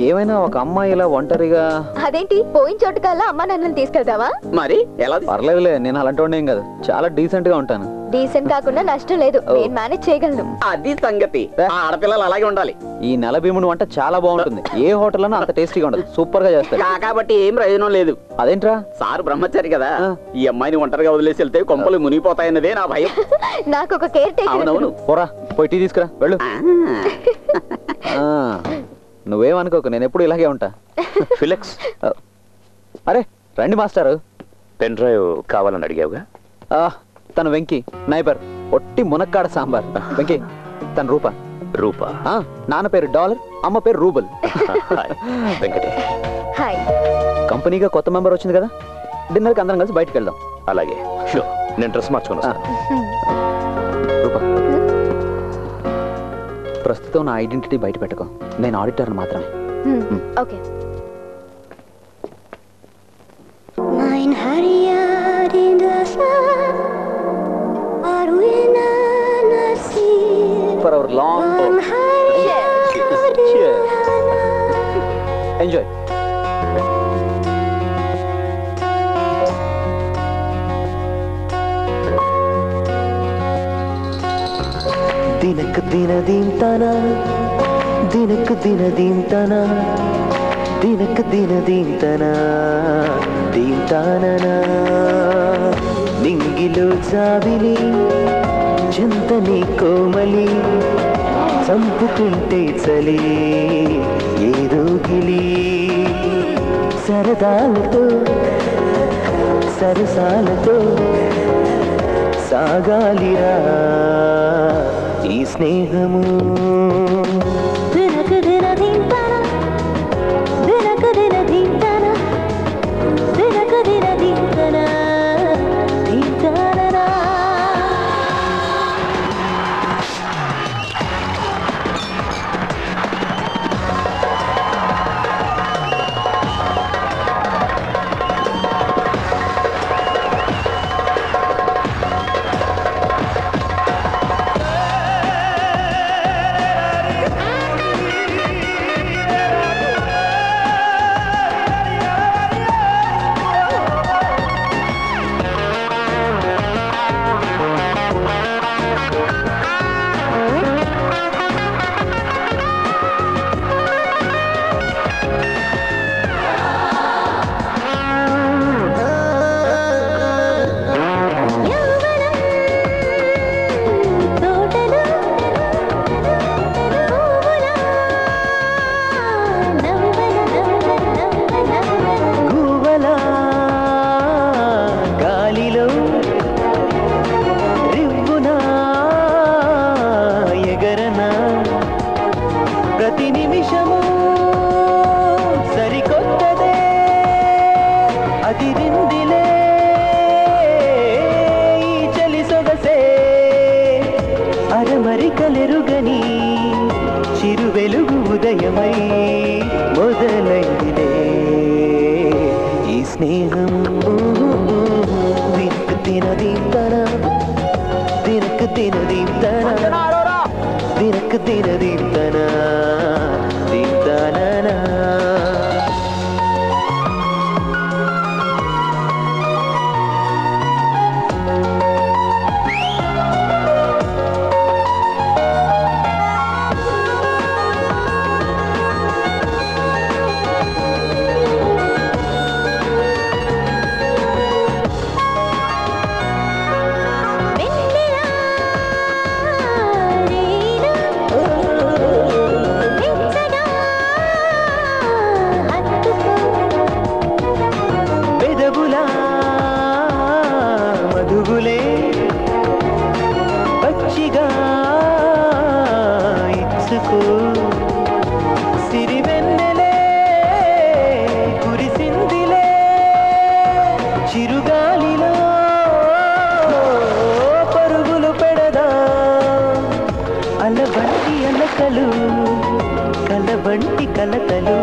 ఏమైనా ఒక అమ్మాయి ఇలా ఒంటరిగా అదేంటి పోయిన చోటుకల్లా అమ్మ నన్ను తీసుకెళ్తావా మరి ఎలా పర్లేదులే నేను అలాంటి వాడినేం కాదు చాలా డీసెంట్ గా ఉంటాను డీసెంట్ కాకుండా నష్టం లేదు నేను మేనేజ్ చేయగలను అది సంగతి ఆడపిల్లలు అలాగే ఉండాలి ఈ నలభీముడి వంట చాలా బాగుంటుంది ఏ హోటల్ అన్నా అంత టేస్టీగా ఉండదు సూపర్ గా చేస్తారు కాబట్టి ఏం ప్రయోజనం లేదు అదేంట్రా సార్ బ్రహ్మచారి కదా ఈ అమ్మాయిని ఒంటరిగా వదిలేసి వెళ్తే కొంపలు మునిగిపోతాయన్నదే నా భయం నాకు ఒక కేర్ టేకర్ పోరా పోయి టీ తీసుకురా వెళ్ళు నువ్వేమనుకోకు నేను ఎప్పుడు ఇలాగే ఉంటా ఫిలిక్స్ అరే రండి మాస్టారు పెన్ డ్రైవ్ కావాలని అడిగావుగా తను వెంకీ నైబర్ ఒట్టి మునక్కాడ సాంబార్ వెంకీ తను రూప రూప నాన్న పేరు డాలర్ అమ్మ పేరు రూబల్ వెంకటేష్ కంపెనీగా కొత్త మెంబర్ వచ్చింది కదా డిన్నర్కి అందరం కలిసి బయటకు వెళ్దాం అలాగే నేను డ్రెస్ మార్చుకున్నా రూప ప్రస్తుతం నా ఐడెంటిటీ బయట పెట్టుకో నేను ఆడిటర్ని మాత్రమే okay For our long walk. Cheers. Cheers. Enjoy. Dinaku Dina Dinthana, Dinaku Dina Dinthana, Dinaku Dina Dinthana, Dinthana na. Dingilo zavili. చింతని కోమలి చంపుకుంటే చలి ఏదో గిలి సరదాలతో సరసాలతో సాగాలిరా ఈ స్నేహము Dinaku Dina Dinthana, Dinthana na. కలలు కలబంటి కలతలు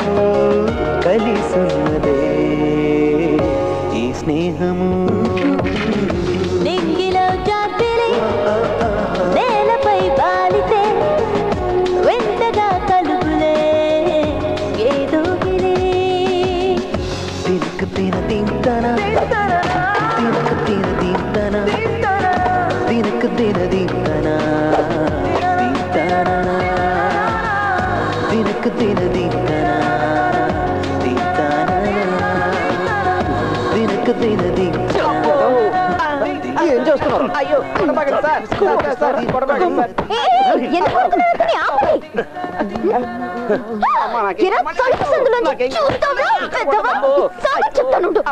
కలిసున్నదే ఈ స్నేహము అయ్యో కొడబాగ సార్ కొడబాగ సార్ కొడబాగ సార్ ఏయ్ ఎందుకు కొడుతున్నావు ని ఆపే అమ్మా నాకు కిరత్ సందులోని చూస్తావా పెద్దవా సాగు చెప్తానుండు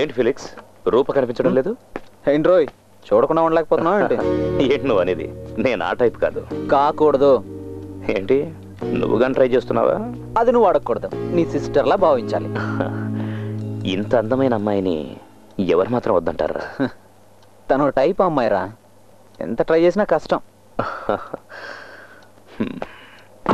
ఏంటి ఫెలిక్స్ రూప కనిపించడం లేదు ఏంట్రోయ్ చూడకుండా ఉండలేకపోతున్నావు ఏంటి ఏంటి నువ్వు అనేది నేను ఆ టైప్ కాదు కాకూడదు ఏంటి నువ్వు కానీ ట్రై చేస్తున్నావా అది నువ్వు అడగకూడదు నీ సిస్టర్లా భావించాలి ఇంత అందమైన అమ్మాయిని ఎవరు మాత్రం వద్దంటారా తను టైప్ అమ్మాయిరా ఎంత ట్రై చేసినా కష్టం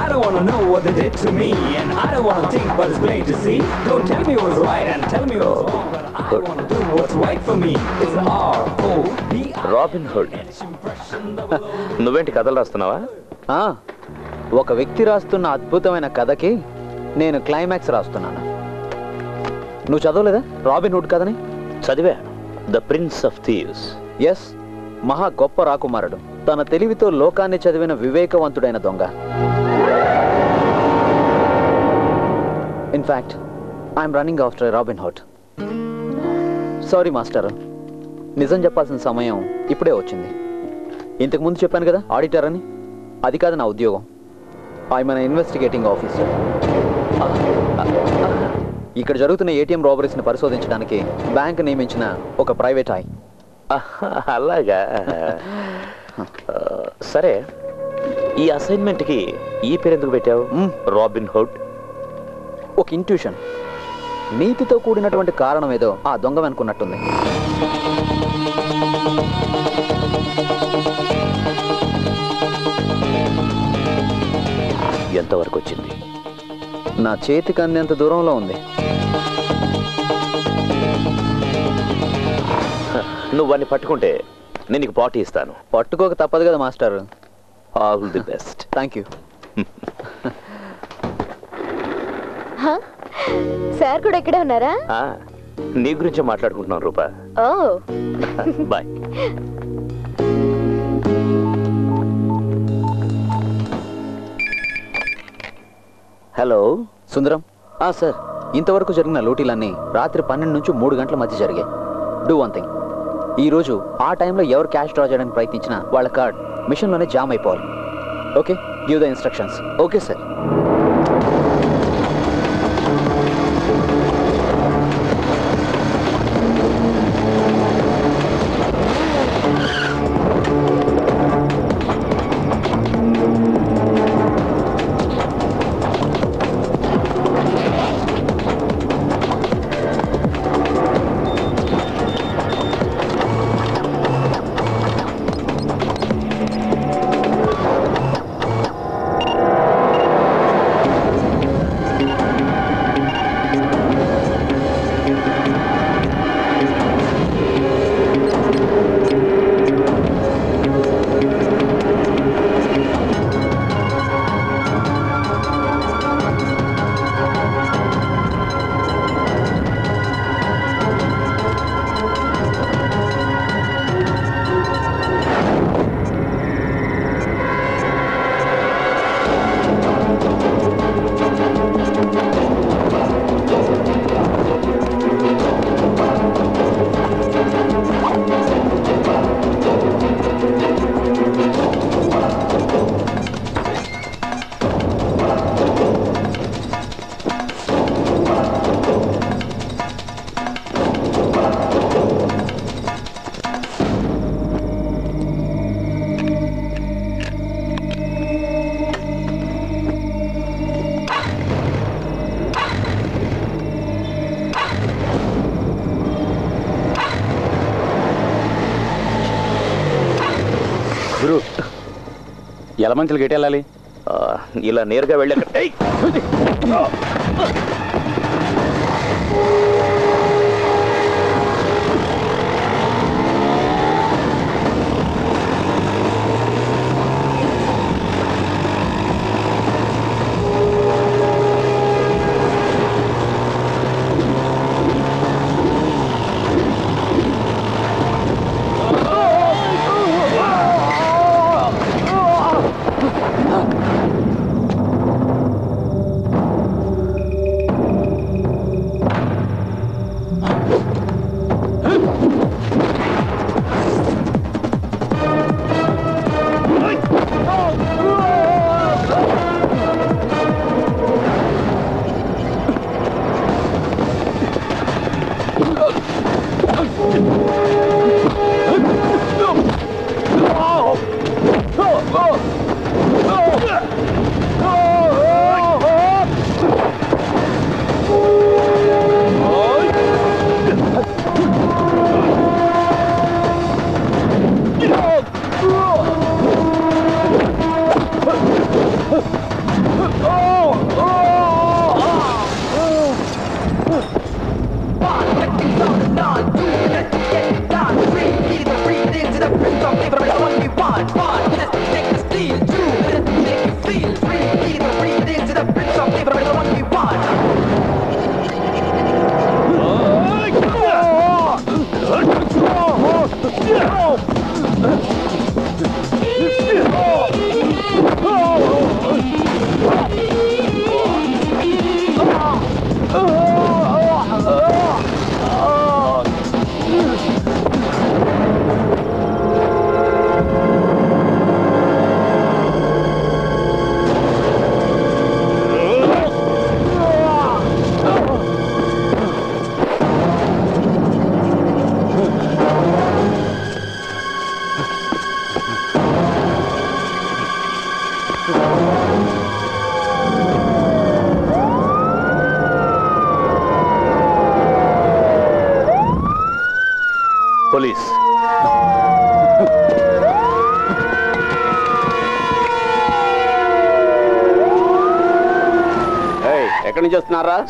I don't want to know what they did to me and I don't want to think but it's plain to see don't tell me what's right and tell me what's wrong but I want to do what's right for me it's R O B I Robin Hood నువ్వేంటి కథలు రాస్తున్నావా ఆ ఒక వ్యక్తి రాస్తున్న అద్భుతమైన కథకి నేను climax రాస్తున్నాను నువ్వు చదవలేదా రాబిన్ హుడ్ కథని చదివా the prince of thieves yes మహా గొప్ప రాకుమారుడు తన తెలివితో లోకాన్ని చదివిన వివేకవంతుడైన దొంగ in fact I'm running after Robin Hood sorry master నిజం చెప్పాల్సిన సమయం ఇప్పుడే వచ్చింది ఇంతకు ముందు చెప్పాను కదా ఆడిటర్ అని అది కాదు నా ఉద్యోగం ఐఎమ్ అన్ ఇన్వెస్టిగేటింగ్ ఆఫీసర్ ఇక్కడ జరుగుతున్న ఏటీఎం రాబరీస్ని పరిశోధించడానికి బ్యాంక్ నియమించిన ఒక ప్రైవేట్ ఐ అలాగా సరే ఈ అసైన్మెంట్కి ఈ పేరు ఎందుకు పెట్టావు రాబిన్ హుడ్ ఒక ఇంట్యూషన్ నీతితో కూడినటువంటి కారణం ఏదో ఆ దొంగ అనుకున్నట్టుంది ఎంతవరకు వచ్చింది నా చేతికి అంత దూరంలో ఉంది నువ్వు వాడిని పట్టుకుంటే నేను నీకు పార్టీ ఇస్తాను పట్టుకోక తప్పదు కదా master all the best thank you sir కూడా ఇక్కడే ఉన్నారా నీ గురించి మాట్లాడుకుంటున్నాను రూపా బాయ్ హలో సుందరం ఆ సార్ ఇంతవరకు జరిగిన లోటీలన్నీ రాత్రి పన్నెండు నుంచి మూడు గంటల మధ్య జరిగాయి డూ వన్ థింగ్ ఈరోజు ఆ టైంలో ఎవరు క్యాష్ డ్రా చేయడానికి ప్రయత్నించినా వాళ్ళ కార్డ్ మిషన్లోనే జామ్ అయిపోవాలి okay give the instructions okay sir యలమంచలకి ఎటు వెళ్ళాలి? ఇలా నేరుగా వెళ్ళే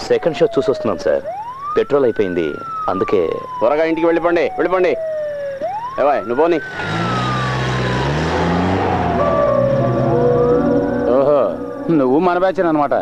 सेकंड शो चूस सर पेट्रोल अंदुके त्वरगा इंटिकी वेल्लिपोंडि वेल्लिपोंडि एवाय नुवोनी ओहो नुव्वु मन बैचन अन्नमाट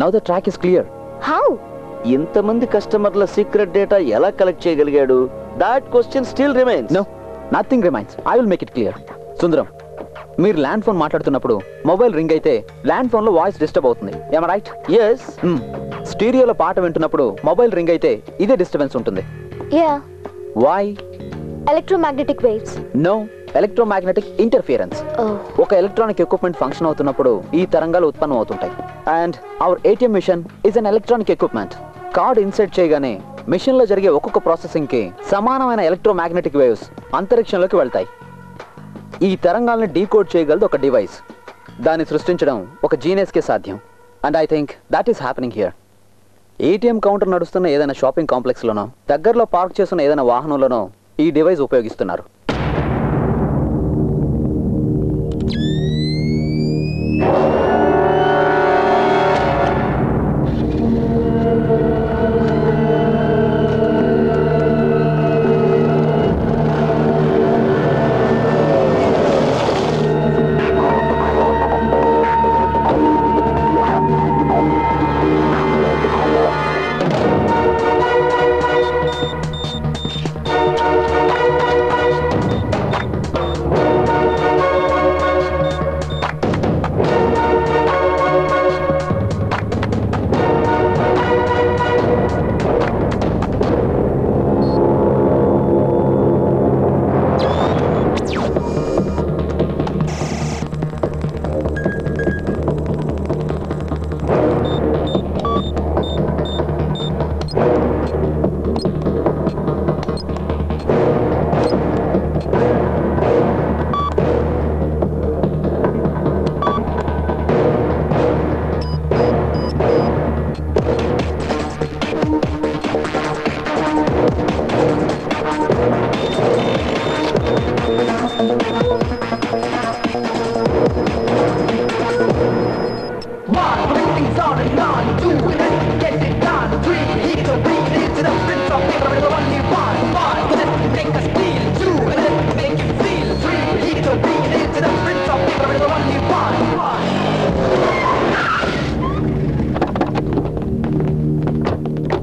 Now the track is clear. How? ఎంతమంది కస్టమర్ల సీక్రెట్ డేటా ఎలా కలెక్ట్ చేయగలిగాడు? That question still remains. No, nothing remains. I will make it clear. Sundaram, మీరు ల్యాండ్ ఫోన్ మాట్లాడుతున్నప్పుడు మొబైల్ రింగ్ అయితే ల్యాండ్ ఫోన్ లో వాయిస్ డిస్టర్బ్ అవుతుంది. Am I right? Yes. Hmm. స్టీరియోలో పాట వింటున్నప్పుడు మొబైల్ రింగ్ అయితే ఇదే డిస్టర్బెన్స్ ఉంటుంది. Yeah. Why? Electromagnetic waves. No. ఎలక్ట్రోమాగ్నెటిక్ interference. ఒక ఎలక్ట్రానిక్ ఎక్విప్మెంట్ ఫంక్షన్ అవుతున్నప్పుడు ఈ తరంగాలు ఉత్పన్నం అవుతుంటాయి. And our ATM machine is an electronic equipment. Card insert చేయగానే మిషన్ లో జరిగే ఒక్కొక్క ప్రాసెసింగ్ కి సమానమైన ఎలక్ట్రోమాగ్నెటిక్ వేవ్స్ అంతరిక్షంలోకి వెళ్తాయి. ఈ తరంగాలను డీకోడ్ చేయగలదు ఒక డివైస్. దాన్ని సృష్టించడం ఒక జీనియస్ కే సాధ్యం. And I think that is happening here. ATM counter నడుస్తున్న ఏదైనా షాపింగ్ కాంప్లెక్స్ లోనో దగ్గరలో పార్క్ చేస్తున్న ఏదైనా వాహనంలోనో ఈ డివైస్ ఉపయోగిస్తున్నారు.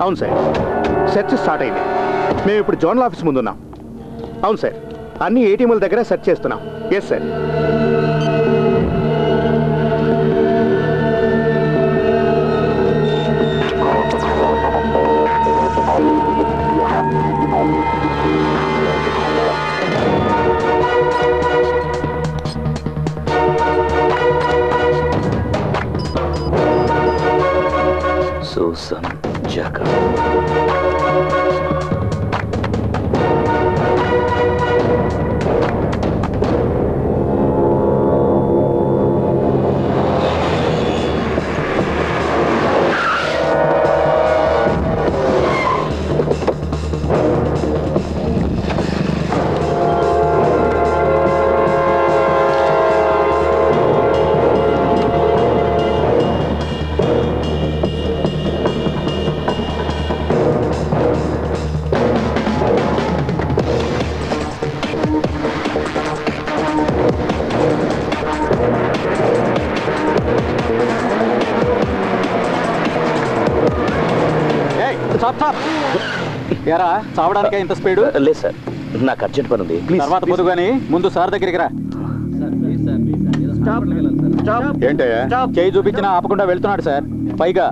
అవును సార్, సెర్చ్ స్టార్ట్ అయింది. మేము ఇప్పుడు జోనల్ ఆఫీస్ ముందున్నాం. అవును సార్, అన్ని ఏటీఎంల దగ్గర సెర్చ్ చేస్తున్నాం. Yes sir. Susan Jacob. చావడానికి ఇంత స్పీడ్ లేదు సార్, నాకు అర్జెంట్ పని ఉంది. తర్వాత పోదు కానీ ముందు సార్ దగ్గరికి రా. ఏంటయ్యా చేయి చూపించినా ఆపకుండా వెళ్తున్నాడు సార్, పైగా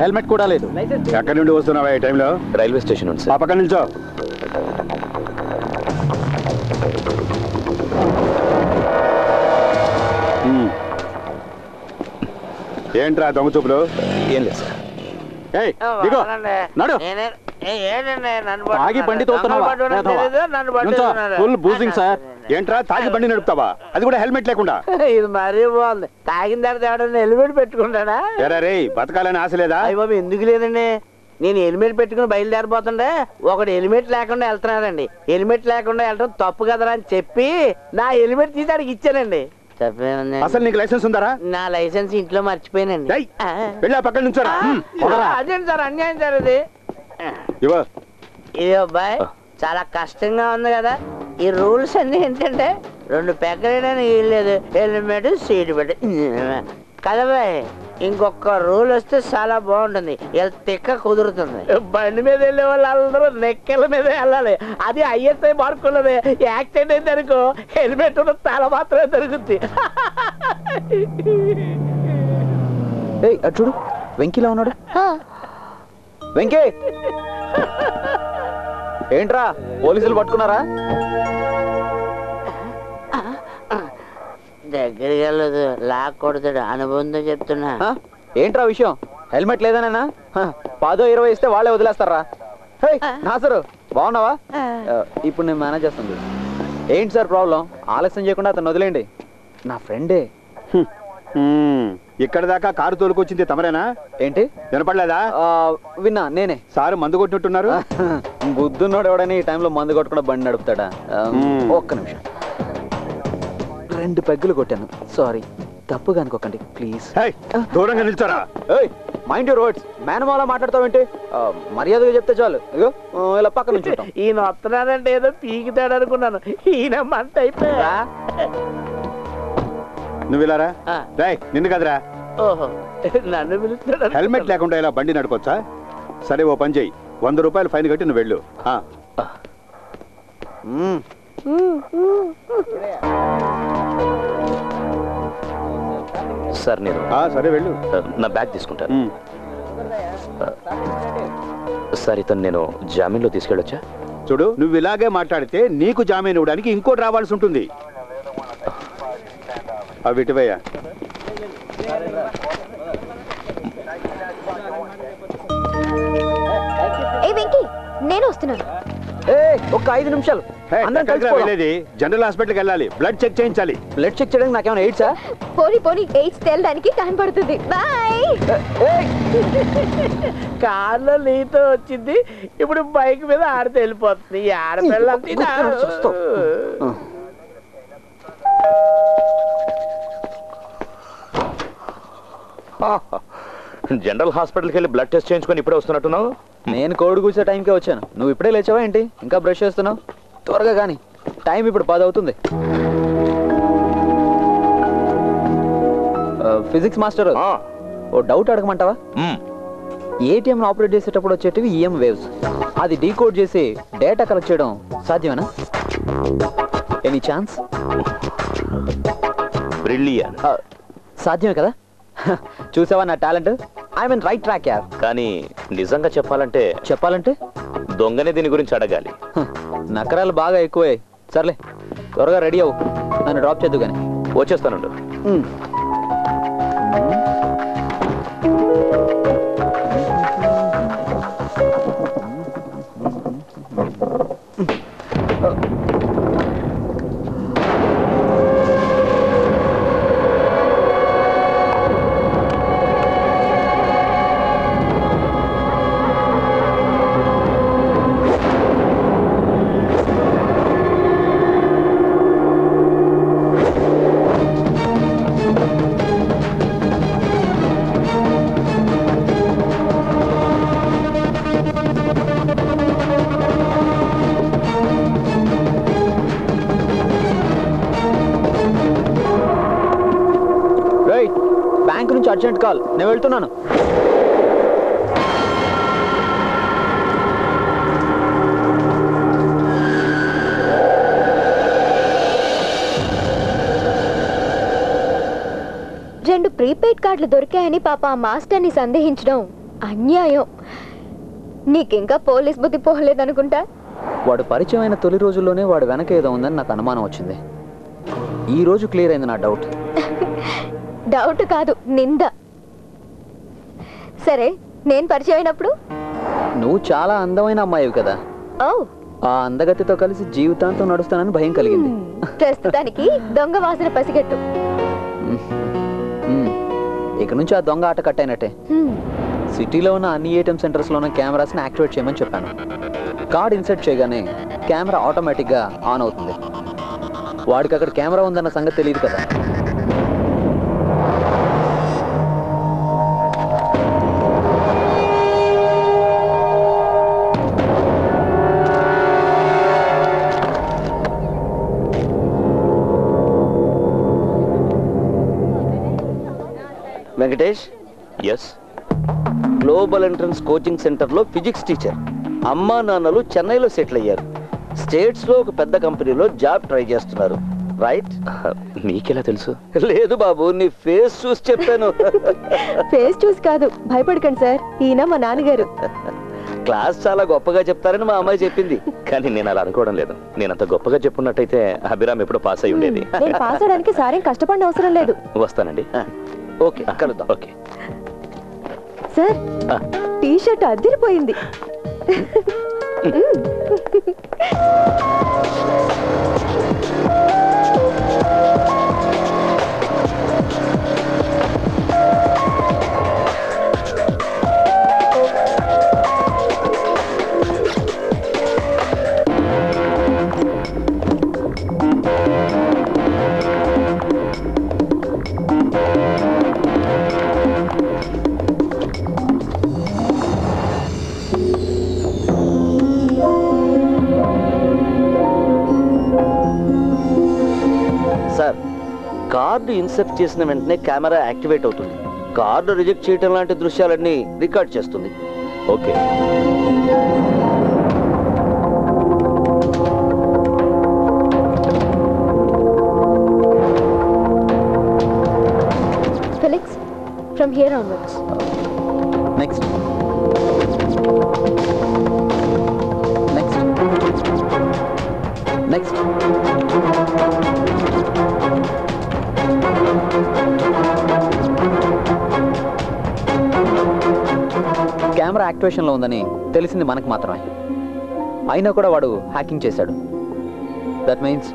హెల్మెట్ కూడా లేదు. ఎక్కడి నుండి వస్తున్నావా ఈ టైంలో? రైల్వే స్టేషన్ ఉంది సార్. పక్కన నిల్చో. ఏంట్రా దొంగ చూపులు? ఏం లేదు సార్. ఏంట్రా తాగి బండి నడుపుతావా, అది కూడా హెల్మెట్ లేకుండా? ఇది మరీ బాగుంది. తాగిన తర్వాత ఎవడన్నా హెల్మెట్ పెట్టుకుంటాడా? రే బతకాలని ఆశ లేదా? ఎందుకు లేదండి, నేను హెల్మెట్ పెట్టుకుని బయలుదేరిపోతుండే ఒకడు హెల్మెట్ లేకుండా వెళ్తున్నాడండి. హెల్మెట్ లేకుండా వెళ్ళడం తప్పు కదరా అని చెప్పి నా హెల్మెట్ తీసి అడిగి ఇచ్చానండి. అసలు నీకు లైసెన్స్ ఉందారా? నా లైసెన్స్ ఇంట్లో మర్చిపోయానండి. అదేంటి సార్ అన్యాయం సార్ అది. ఇది అబ్బాయి చాలా కష్టంగా ఉంది కదా. ఈ రూల్స్ అన్ని ఏంటంటే రెండు పెగ్గలేదని వీల్లేదు, హెల్మెట్ సీట్ పెట్టి కదబాయ్. ఇంకొక రూల్ వస్తే చాలా బాగుంటుంది, ఇలా తిక్క కుదురుతుంది. బండి మీద వెళ్ళే వాళ్ళు అందరూ నెక్కల మీద వెళ్ళాలి, అది ఐఎస్ఐ మార్క్ ఉన్నది. యాక్సిడెంట్ అయితే అనుకో హెల్మెట్ ఉన్న తల మాత్రమే దొరుకుతుంది. చూడు వెంకీలా ఉన్నాడు. వెంకీ ఏంట్రా పోలీసులు పట్టుకున్నారా? దగ్గరికి వెళ్ళదు, లాక్కూడతాడు. అనుబంధం చెప్తున్నా. ఏంట్రా విషయం? హెల్మెట్ లేదనేనా? పదో ఇరవై ఇస్తే వాళ్ళే వదిలేస్తారా? నా సార్ బాగున్నావా? ఇప్పుడు నేను మేనేజ్ చేస్తాను. ఏంటి సార్ ప్రాబ్లం? ఆలస్యం చేయకుండా అతను వదిలేండి, నా ఫ్రెండే. ఇక్కడ దాకా కారు తోలుకొచ్చింది తమరేనా? ఏంటి వినపడలేదా? విన్నా నేనే. సార్ మందు కొట్టినట్టున్నారు. బుద్ధున్నాడు ఎవడని ఈ టైంలో మందు కొట్టకుండా బండి నడుపుతాడా? ఒక్క నిమిషం, రెండు పెగ్గులు కొట్టాను, సారీ, తప్పుగా అనుకోకండి ప్లీజ్. దూరంగా నిల్చోరా. Mind your words. మేనమాలా మాట్లాడతావేంటి? మర్యాదగా చెప్తే చాలు. ఇలా పక్కన నిల్చుంటాం. ఈయన వస్తున్నాడంటే ఏదో పీకితాడు అనుకున్నాను, ఈయన మంట అయిపోయా. నువ్వు ఇలా రా. రాయ్ నిన్ను కదరా. ఓహో నన్ను పిలుస్తాడు. హెల్మెట్ లేకుండా ఇలా బండి నడుకోవచ్చా? సరే ఓ పని చెయ్యి, వంద రూపాయలు ఫైన్ కట్టి నువ్వు వెళ్ళు. సార్ నేను సరే వెళ్ళు, నా బ్యాగ్ తీసుకుంటాను. సార్ ఇతను నేను జామీన్లో తీసుకెళ్ళొచ్చా? చూడు నువ్వు ఇలాగే మాట్లాడితే నీకు జామీన్ ఇవ్వడానికి ఇంకోటి రావాల్సి ఉంటుంది. అవి ఇటువయ్యా. నేను వస్తున్నాను. ఒక ఐదు నిమిషాలు. జనరల్ హాస్పిటల్కి వెళ్ళాలి, బ్లడ్ చెక్ చేయించాలి. బ్లడ్ చెక్ చేయడానికి నాకేమైనా ఎయిడ్సా? పోనీ పోనీ, ఎయిడ్స్ తేలడానికి టైం పడుతుంది. బాయ్. కార్లో నీతో వచ్చింది, ఇప్పుడు బైక్ మీద ఆడితే వెళ్ళిపోతుంది. ఆడపిల్ల జనరల్ హాస్పిటల్కి వెళ్ళి బ్లడ్ టెస్ట్ చేయించుకొని ఇప్పుడే వస్తున్నట్టున్నావు. నేను కోడి కూర్చే టైంకే వచ్చాను, నువ్వు ఇప్పుడే లేచావా ఏంటి? ఇంకా బ్రష్ చేస్తున్నావు, త్వరగా కానీ. టైం ఇప్పుడు పది అవుతుంది. ఫిజిక్స్ మాస్టర్ ఓ డౌట్ అడగమంటావా? ఏటీఎం ఆపరేట్ చేసేటప్పుడు వచ్చేటివి ఈఎం వేవ్స్, అది డీకోడ్ చేసి డేటా కలెక్ట్ చేయడం సాధ్యమేనా? Any chance? బ్రిలియంట్. సాధ్యమే కదా, చూసావా నా talent. I mean right track యార్. కానీ నిజంగా చెప్పాలంటే చెప్పాలంటే దొంగనే దీని గురించి అడగాలి. నకరాలు బాగా ఎక్కువే. సర్లే త్వరగా రెడీ అవ్వు, నన్ను డ్రాప్ చేద్దు కానీ. వచ్చేస్తానుండు. అర్జెంట్ కాల్, నేను వెళ్తున్నాను. రెండు ప్రీపెయిడ్ కార్డులు దొరికాయని పాప ఆ మాస్టర్ని సందేహించడం అన్యాయం. నీకింకా పోలీస్ బుద్ధి పోలేదనుకుంటా. వాడు పరిచయమైన తొలి రోజుల్లోనే వాడు వెనక ఏదో ఉందని నాకు అనుమానం వచ్చింది. ఈ రోజు క్లియర్ అయింది నా డౌట్. డౌట్ కాదు, నింద. సరే, నేను పరిచయం అయినప్పుడు నువ్వు చాలా అందమైన అమ్మాయివి కదా. ఆ అందగతితో కలిసి జీవితాంతం నడుస్తానని భయం కలిగింది. ప్రస్తుతానికి దొంగ వాసన పసిగట్టు. ఇక నుంచి ఆ దొంగ ఆట కట్టయినట్టే. సిటీలో ఉన్న అన్ని ఏటీఎం సెంటర్స్ లో ఉన్న కెమెరాస్ ని యాక్టివేట్ చేయమని చెప్పాను. కార్డ్ ఇన్సర్ట్ చేయగానే కెమెరా ఆటోమేటిక్ గా ఆన్ అవుతుంది. వాడికి అక్కడ కెమెరా ఉందన్న సంగతి తెలియదు కదా. Venkatesh, yes, global entrance coaching సెంటర్లో ఫిజిక్స్ టీచర్. అమ్మా నాన్నలు చెన్నైలో సెటిల్ అయ్యారు. స్టేట్స్లో ఒక పెద్ద కంపెనీలో జాబ్ ట్రై చేస్తున్నారు. రైట్? నీకెలా తెలుసు? లేదు బాబు, నీ ఫేస్ చూసి చెప్పాను. ఫేస్ చూసి కాదు, భయపడకండి సార్, ఈయన మా నాన్నగారు. క్లాస్ చాలా గొప్పగా చెప్తారని మా అమ్మాయి చెప్పింది, కానీ నేను అలా అనుకోవడం లేదు. నేను అంత గొప్పగా చెప్పున్నట్టయితే అభిరామ్ ఎప్పుడో పాస్ అయి ఉండేది. పాస్ అవడానికి సార్ ఏం కష్టపడిన అవసరం లేదు. వస్తానండి. ఓకే, కలుద్దాం. ఓకే సార్, టీ షర్ట్ అదిరిపోయింది. కార్డు ఇన్సర్ట్ చేసిన వెంటనే కెమెరా యాక్టివేట్ అవుతుంది. కార్డు రిజెక్ట్ చేయడం లాంటి దృశ్యాలన్నీ రికార్డ్ చేస్తుంది. Okay, Felix, from here onwards. Next next next camera యాక్టివేషన్లో ఉందని తెలిసింది మనకు మాత్రమే. అయినా కూడా వాడు హ్యాకింగ్ చేశాడు. దట్ మీన్స్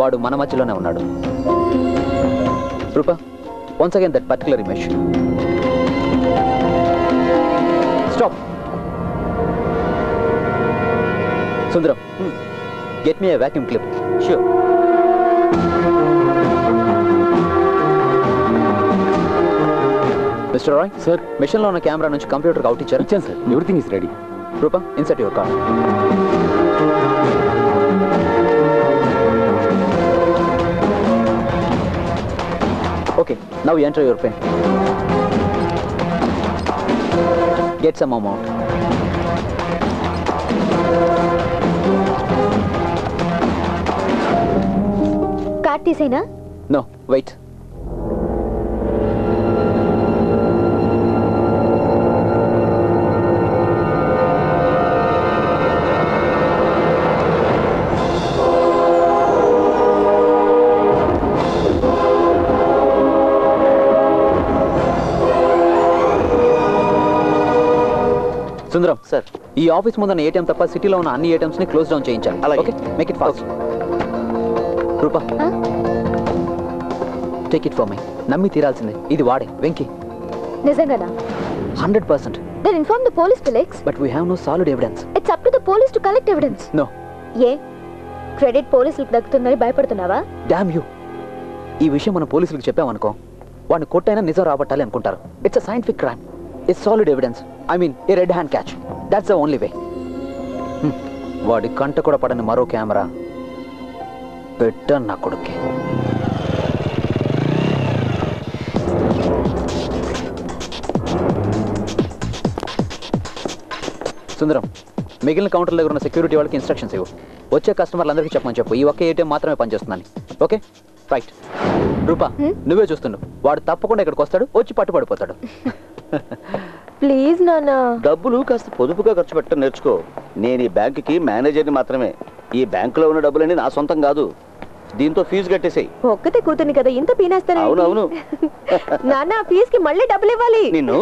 వాడు మన మధ్యలోనే ఉన్నాడు. రూపా, once again that particular image. Stop. Sundaram, get me a vacuum clip. Sure. Mister Roy, sir, మిషన్లో ఉన్న కెమెరా నుంచి కంప్యూటర్కి అవుట్ ఇచ్చారు. ఇచ్చాను sir. Everything is ready. Roopa, insert your card. Okay, now enter your pin. get some amount. Card design, huh? No, wait. Sundaram, sir. This office is an A T M tappa city lo unna anni A T Ms ni close down cheyincha. Okay, make it fast. Okay. Rupa. Huh? Take it for me. Nammi teeralsinde. Idi vaade, Venki. Nizangana. one hundred percent. Then inform the police, Felix. But we have no solid evidence. It's up to the police to collect evidence. No. Ye? Credit police lku dagutundani bayapadutunnava? Damn you. Ee vishayam mana police lku cheppam anuko. Vaanni kottaina nizam raavattali anukuntaru. It's a scientific crime. It's solid evidence. I mean, a red hand catch. That's the only way. Hmm. Vadi kanta kuda padani maro camera. Better na koduke. Sundaram, migilina counter laga unna security valaki instructions ivu. Vache customer landariki cheppani cheppu. Ee okke A T M maatrame pani chestundani. Okay? Right. Rupa, nuvve chustundu. Vadu tappakunda ikkadiki vastadu, vachi pattu padipotadu. Please, Nana. డబ్బులు కాస్త పొదుపుగా ఖర్చు పెట్టడం నేర్చుకో. నేను ఈ బ్యాంకుకి మేనేజర్ని మాత్రమే. ఈ బ్యాంకులో ఉన్న డబ్బులన్నీ నా సొంతం కాదు. దీంతో ఫీజు కట్టేసేయ్. ఒక్కతే కూతుని కదా ఇంత పీనేస్తాను. అవును అవును. నాన్న ఫీజుకి మళ్ళీ డబ్బులు ఇవ్వాలి. నిన్ను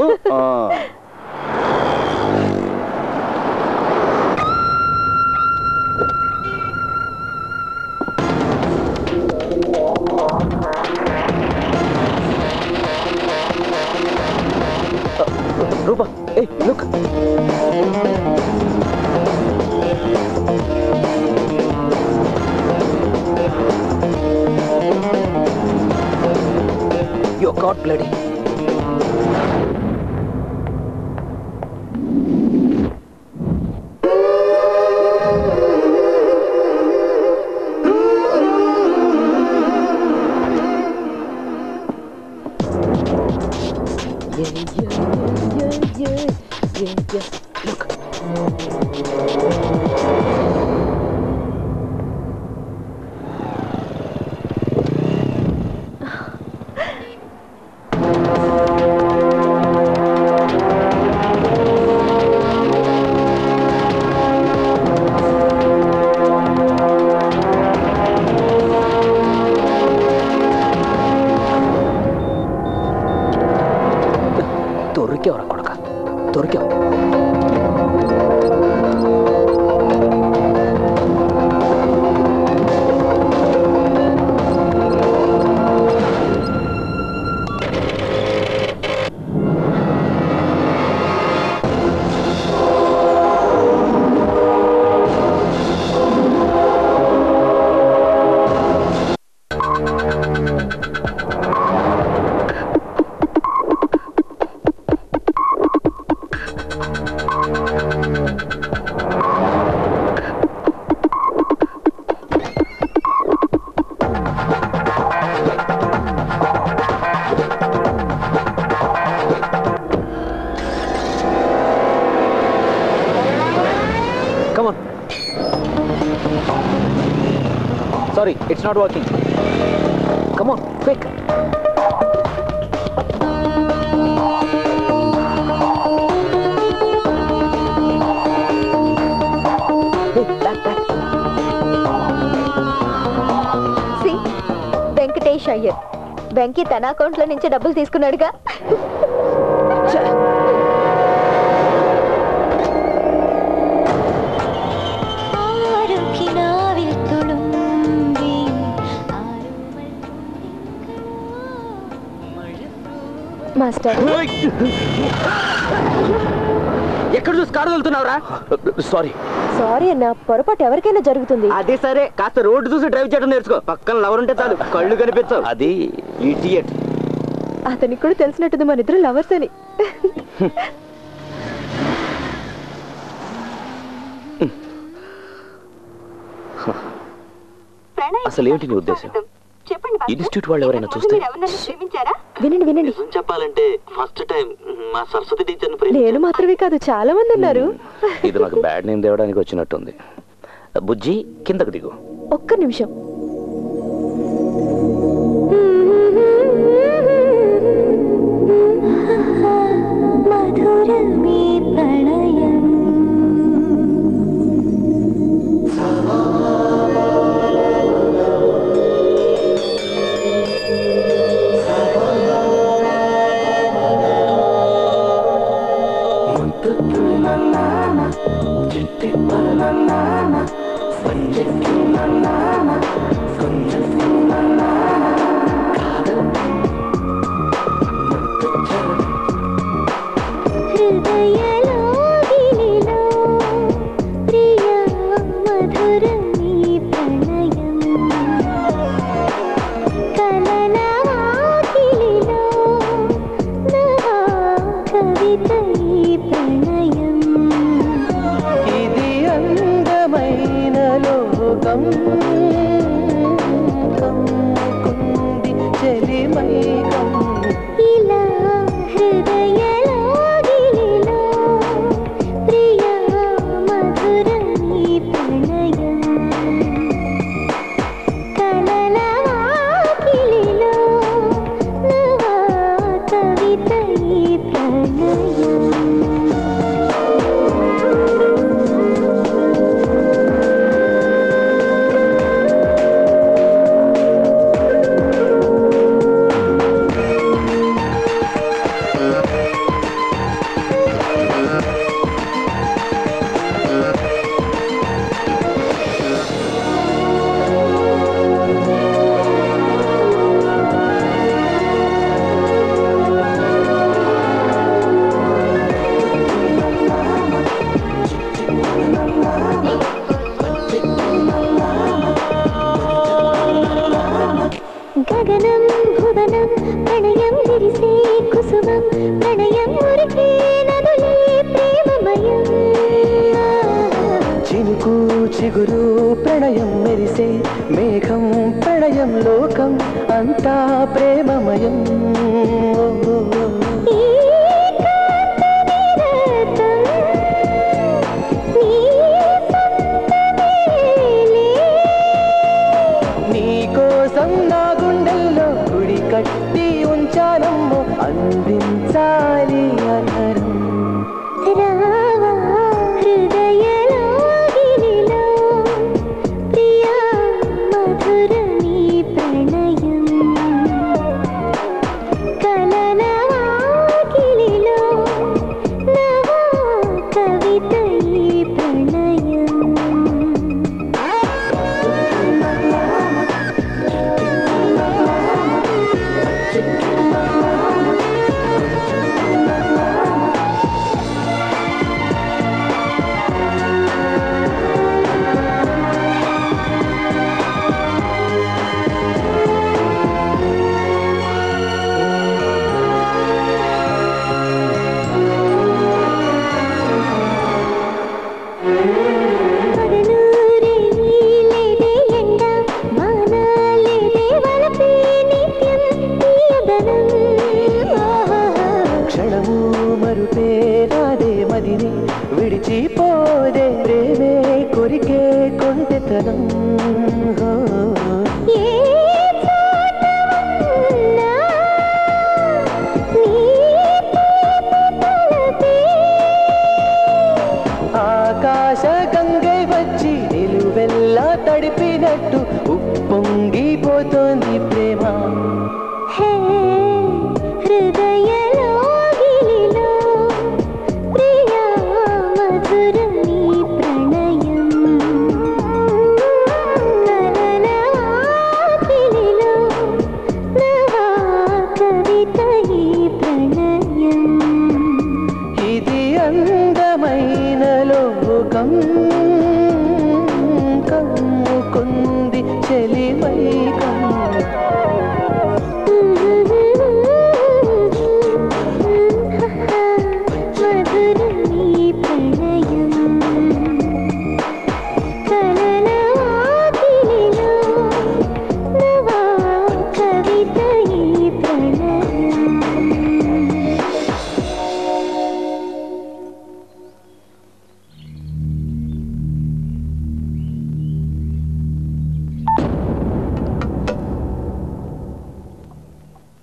Rupa, hey, look. You're caught bloody. It's not working. Come on, quick. Hey, back, back. See, Venkatesh Iyer. Venki tana account lo nunchi double teeskunnaduga. ఎక్కడ చూసి కారు వెళ్తున్నావురా? సారీ సారీ అన్న, పొరపాటు ఎవరికైనా జరుగుతుంది. అదే సరే, కాస్త రోడ్డు చూసి డ్రైవ్ చేయడం నేర్చుకో. పక్కన లవర్ ఉంటే చాలు, కళ్ళు కనిపించవు. అది ఇడియట్. అతనికి కూడా తెలిసినట్టుంది మన ఇద్దరు లవర్స్ అని. అసలు ఏంటి నీ ఉద్దేశం? ఇన్స్టిట్యూట్ వాళ్ళు ఎవరైనా చూస్తే వినండి వినండి చెప్పాలంటే ఫస్ట్ టైం మా సరస్వతి టీచర్ని ప్రేమించాను నేను మాత్రమే కాదు చాలా మంది ఉన్నారు ఇది నాకు బ్యాడ్ నేమ్ దేవడానికి వచ్చినట్టుంది బుజ్జి కిందకు దిగు ఒక్క నిమిషం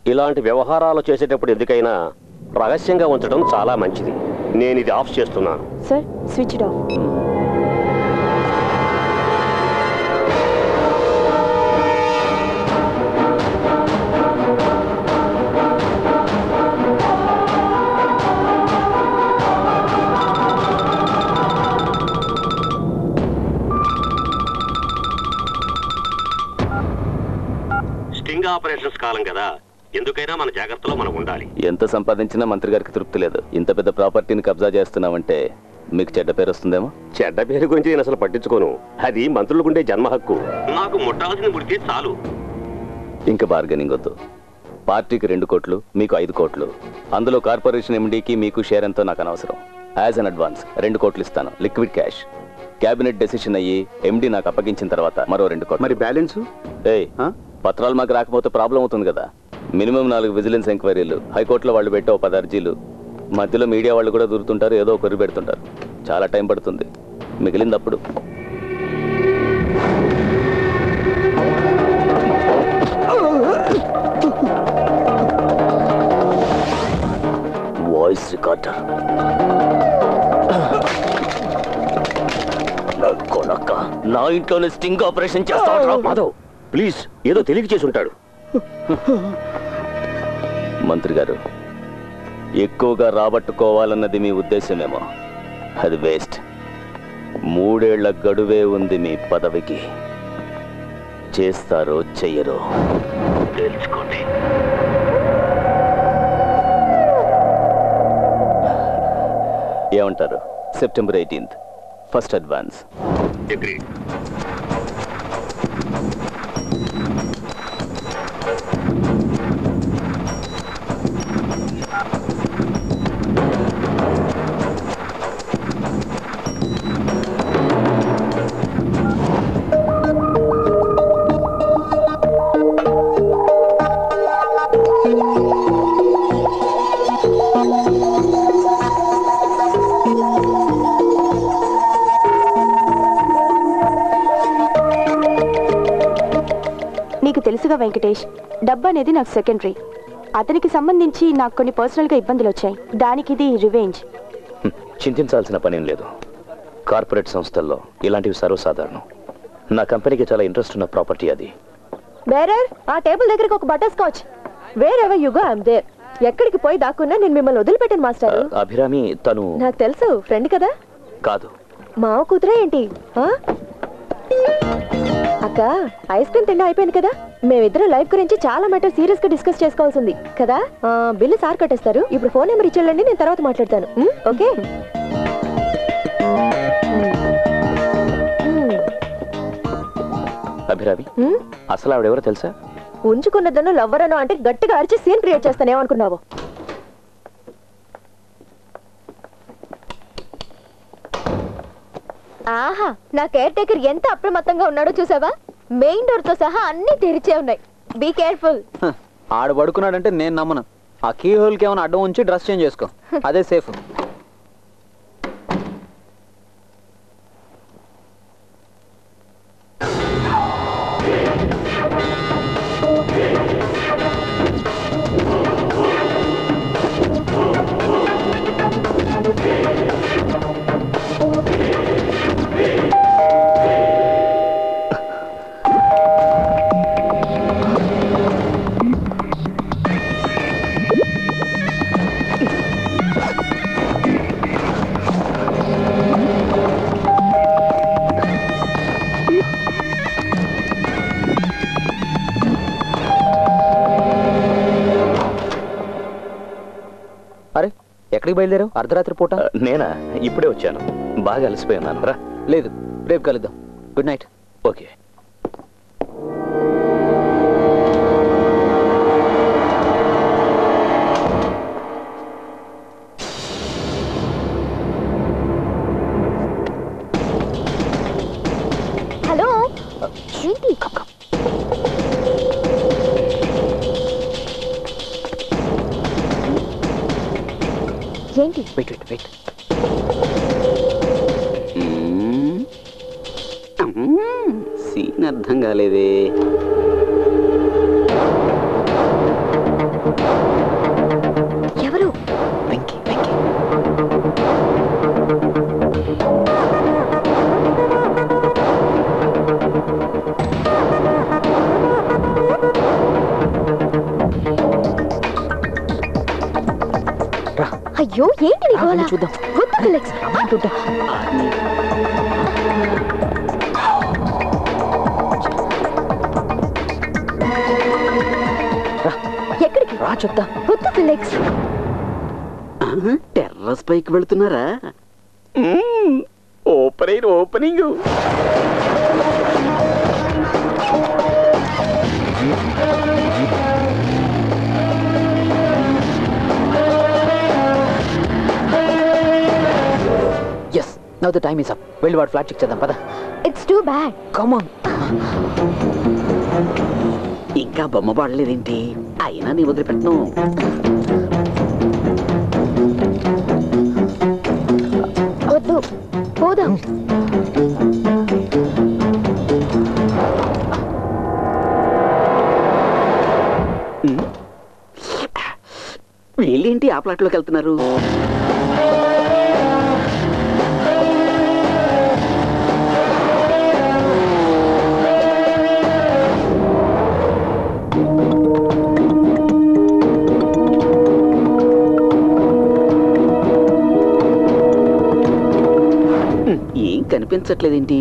ఇలాంటి వ్యవహారాలు చేసేటప్పుడు ఎందుకైనా రహస్యంగా ఉంచడం చాలా మంచిది. నేను ఇది ఆఫ్ చేస్తున్నాను. Sir switch it off. ఎంత సంపాదించినా మంత్రి గారికి తృప్తి లేదు. ఇంత పెద్ద ప్రాపర్టీని కబ్జా చేస్తున్నామంటే మీకు చెడ్డ పేరు వస్తుందేమో. చెడ్డ పేరు గురించి నేను అసలు పట్టించుకోను. అది మంత్రులకుండే జన్మ హక్కు. నాకు ముట్టాల్సిన గుర్తి చాలు. ఇంకా బార్గెనింగ్ వద్దు. పార్టీకి రెండు కోట్లు మీకు ఐదు కోట్లు. అందులో కార్పొరేషన్ ఎండీకి మీకు షేర్ ఎంతో నాకు అనవసరం. యాజ్ అన్ అడ్వాన్స్ రెండు కోట్లు ఇస్తాను, లిక్విడ్ క్యాష్. క్యాబినెట్ డెసిషన్ అయ్యి ఎండీ నాకు అప్పగించిన తర్వాత మరో రెండు కోట్లు. మరి బ్యాలెన్స్ పత్రాలు మాకు రాకపోతే ప్రాబ్లం అవుతుంది కదా. మినిమం నాలుగు విజిలెన్స్ ఎంక్వైరీలు, హైకోర్టులో వాళ్ళు పెట్టే పది అర్జీలు, మధ్యలో మీడియా వాళ్ళు కూడా దూరుతుంటారు, ఏదో ఒకరు పెడుతుంటారు. చాలా టైం పడుతుంది. మిగిలింది అప్పుడు. వాయిస్ రికార్డర్ కొనక్క నా ఇంట్లోనే స్టింగ్ ఆపరేషన్ చేస్తాడు మాధవ్. ప్లీజ్ ఏదో తెలివి చేసి ఉంటాడు. మంత్రి గారు, ఎక్కువగా రాబట్టుకోవాలన్నది మీ ఉద్దేశమేమో, అది వేస్ట్. మూడేళ్ల గడువే ఉంది మీ పదవికి. చేస్తారో చెయ్యరో తెలుసుకోండి. ఏమంటారు? September eighteenth first advance. Venkatesh, డబ్బు అనేది నాకు సెకండరీ. అతనికి సంబంధించి నాకు కొన్ని పర్సనల్గా ఇబ్బందులు వచ్చాయి. దానికి ఇది రివెంజ్. చింతించాల్సిన పనేం లేదు. కార్పొరేట్ సంస్థల్లో ఇలాంటివి సర్వసాధారణం. నా కంపెనీకి చాలా ఇంట్రెస్ట్ ఉన్న ప్రాపర్టీ అది. బేరర్, ఆ టేబుల్ దగ్గరికి ఒక butterscotch. Wherever you go I am there. ఎక్కడికి పోయి దాక్కున్నా నేను మిమ్మల్ని వదిలిపెట్టను మాస్టర్. అభిరామి తను నాకు తెలుసు, ఫ్రెండ్ కదా. కాదు, మా కూతురే. ఏంటి అక్క, ఐస్ క్రీమ్ తిండి అయిపోయింది కదా. మేమిద్దరం లైఫ్ గురించి చాలా మ్యాటర్ సీరియస్ గా డిస్కస్ చేసుకోవాల్సింది కదా. బిల్లు సార్ కట్టేస్తారు. ఇప్పుడు ఫోన్ నెంబర్ ఇచ్చేళ్ళండి, నేను తర్వాత మాట్లాడతాను. ఓకే అభిరామి, అసలు ఆవిడెవరో తెలుసా? ఉంచుకున్నదను లవ్వరను అంటే గట్టిగా అరిచి సీన్ క్రియేట్ చేస్తాను. ఏమనుకున్నావు? ఆహా, నా కేర్ టేకర్ ఎంత అప్రమత్తంగా ఉన్నాడో చూసావా? మెయిన్ డోర్ తో సహా అన్ని తెరిచే ఉన్నాయి. Be careful. ఆడు పడుకున్నాడంటే నేను నమ్మను. ఆ కీ హోల్ కి ఏమైనా అడ్డం ఉంచి డ్రెస్ చేంజ్ చేసుకో, అదే సేఫ్. ఎక్కడికి బయలుదేరావు అర్ధరాత్రి పూట? నేనా? ఇప్పుడే వచ్చాను. బాగా అలసిపోయి ఉన్నాను. రా. లేదు, రేపు కలుద్దాం. Good night. ఓకే. హలో, ఏంటి ఏంటి? వెయిట్ వెయిట్ వెయిట్ సీన్ అర్థం కాలేదే. అయ్యో ఏంటి నీ గోల చూద్దాం గుడ్ ఫెలిక్స్ అంటుట ఎక్కడికి రా చెప్తా గుడ్ ఫెలిక్స్ టెర్రస్ పైకి వెళ్తున్నారా open opening Now the time is up. We'll go to flat check chedam pada. It's too bad. Come on. Inka bomma padaledu enti. Ayina nee odri petnu. Oddu. Podam. Veelu enti aa flat loki veltunnaru. కనిపించట్లేదేంటి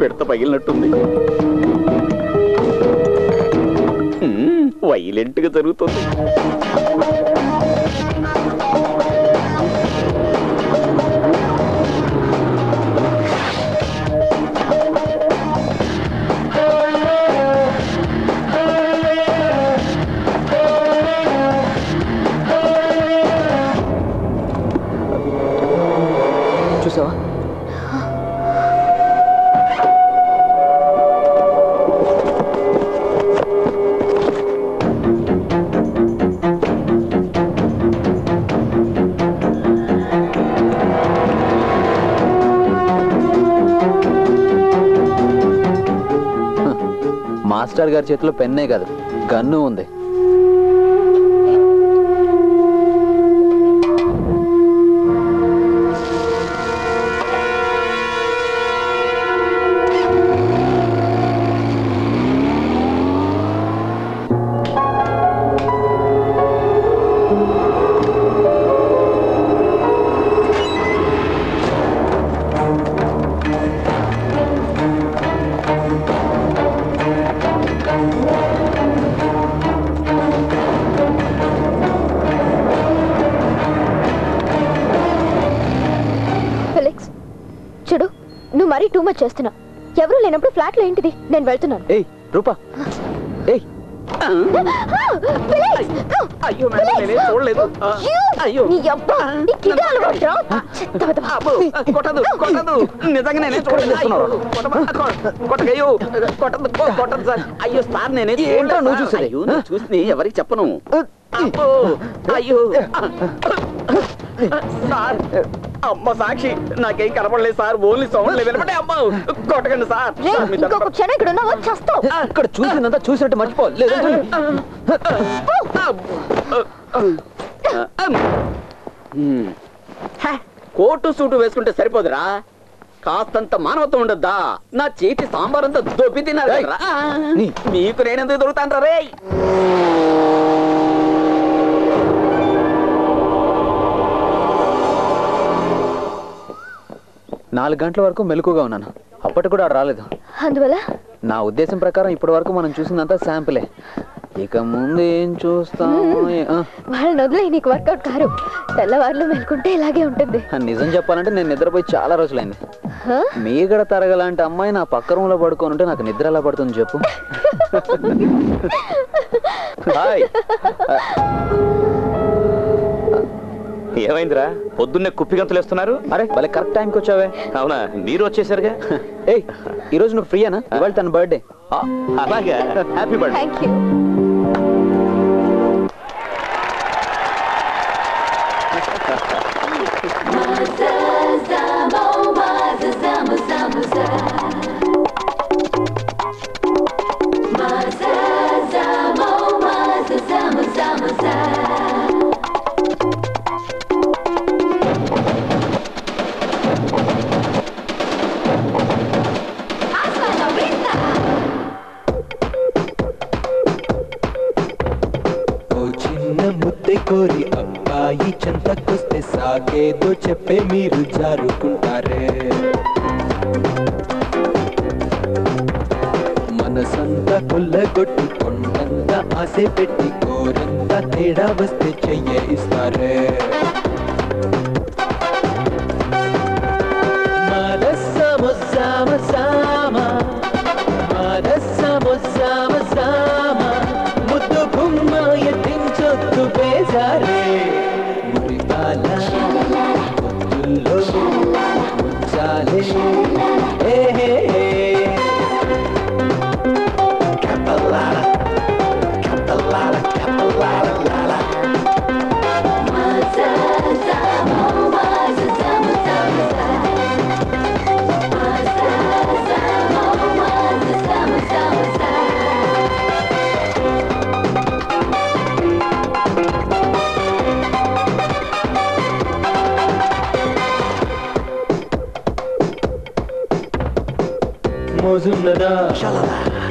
పెడత పగిలినట్టుంది వైలెంట్గా జరుగుతుంది master గారి చేతిలో పెన్నే కాదు gun ఉంది చేస్తున్నా ఎవరు లేనప్పుడు ఫ్లాట్ లో ఏంటిది నేను వెళ్తున్నాను ఏయ్ రూపా ఏయ్ అయ్యో మేడం నేనే చూడలేదు అయ్యో నీ అబ్బా నీ కిడాలు వట్రా అబ్బో కొట్టదు కొట్టదు నిజంగా నేనే చూడలేదు కొట్టమ కొట్టగయ్యో కొట్టదు కొట్టదు సార్ అయ్యో సార్ నేనే ఏంటో నువ్వు చూసావు అయ్యో నువ్వు చూసిని ఎవరికి చెప్పను అబ్బో అయ్యో సార్ అమ్మ సాక్షి నాకేం కనపడలేదు సార్ ఓన్లీ సౌండ్ లే వినపడే అమ్మ కొట్టకండి సార్ ఇంకొక క్షణం ఇక్కడ ఉన్నావా చస్తావు ఇక్కడ చూసినంత చూసినట్టు మర్చిపో లేదు కోటు సూటు వేసుకుంటే సరిపోదురా కాస్తంత మానవత్వం ఉండద్దా నా చేతి సాంబార్ అంతా దొబ్బి తిన్నారు మీకు నేనెందుకు దొరుకుతాను రే నాలుగు గంటల వరకు మెలకుగా ఉన్నాను అప్పటి కూడా రాలేదు అందువల్ల నా ఉద్దేశం ప్రకారం ఇప్పటి వరకు మనం చూసినంత శాంపులే ఇక ముందు ఏం చూస్తాం వాళ్ళని వదిలే నీకు వర్కౌట్ కారు తెల్లవారులు మెలుకుంటే ఇలాగే ఉంటుంది నిజం చెప్పాలంటే నేను నిద్రపోయి చాలా రోజులైంది మీగడ తరగలాంటి అమ్మాయి నా పక్క రూమ్లో పడుకొని ఉంటే నాకు నిద్ర ఎలా పడుతుంది చెప్పు ఏమైందిరా పొద్దున్నే కుప్పి గంతులు వేస్తున్నారు అరే వాళ్ళ కరెక్ట్ టైంకి వచ్చావే అవునా మీరు వచ్చేసరిగా ఏయ్ ఈరోజు నువ్వు ఫ్రీయేనా ఇవాళ తన బర్త్డే అలాగే హ్యాపీ బర్త్డే థ్యాంక్ యూ ముత్తే కోరి అబ్బాయి చెంతకొస్తే సాగేదో చెప్పే మీరు జారుకుంటారే. మనసంతా కొల్లగొట్టి కొండంతా ఆశ పెట్టి కోరంతా తేడా వస్తే చెయ్యే ఇస్తారే.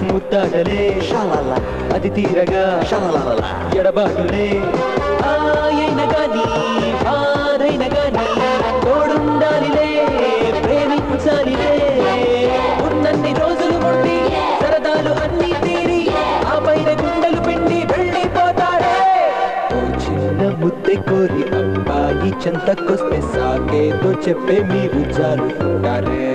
ముద్దాడలే అది తీరగా ఎడబాటులే ఆయన గాని బాధైన గాని తోడుండాలిలే ప్రేమించాలిలే. ఉన్నన్ని రోజులు ఉండి సరదాలు అన్ని తీరి ఆ పైన గుండెలు పిండి వెళ్ళిపోతాడే. చిన్న ముద్దే కోరి అబ్బాయి చెంతకొస్తే సాగేదో చెప్పే మీరు జారుకుంటారే.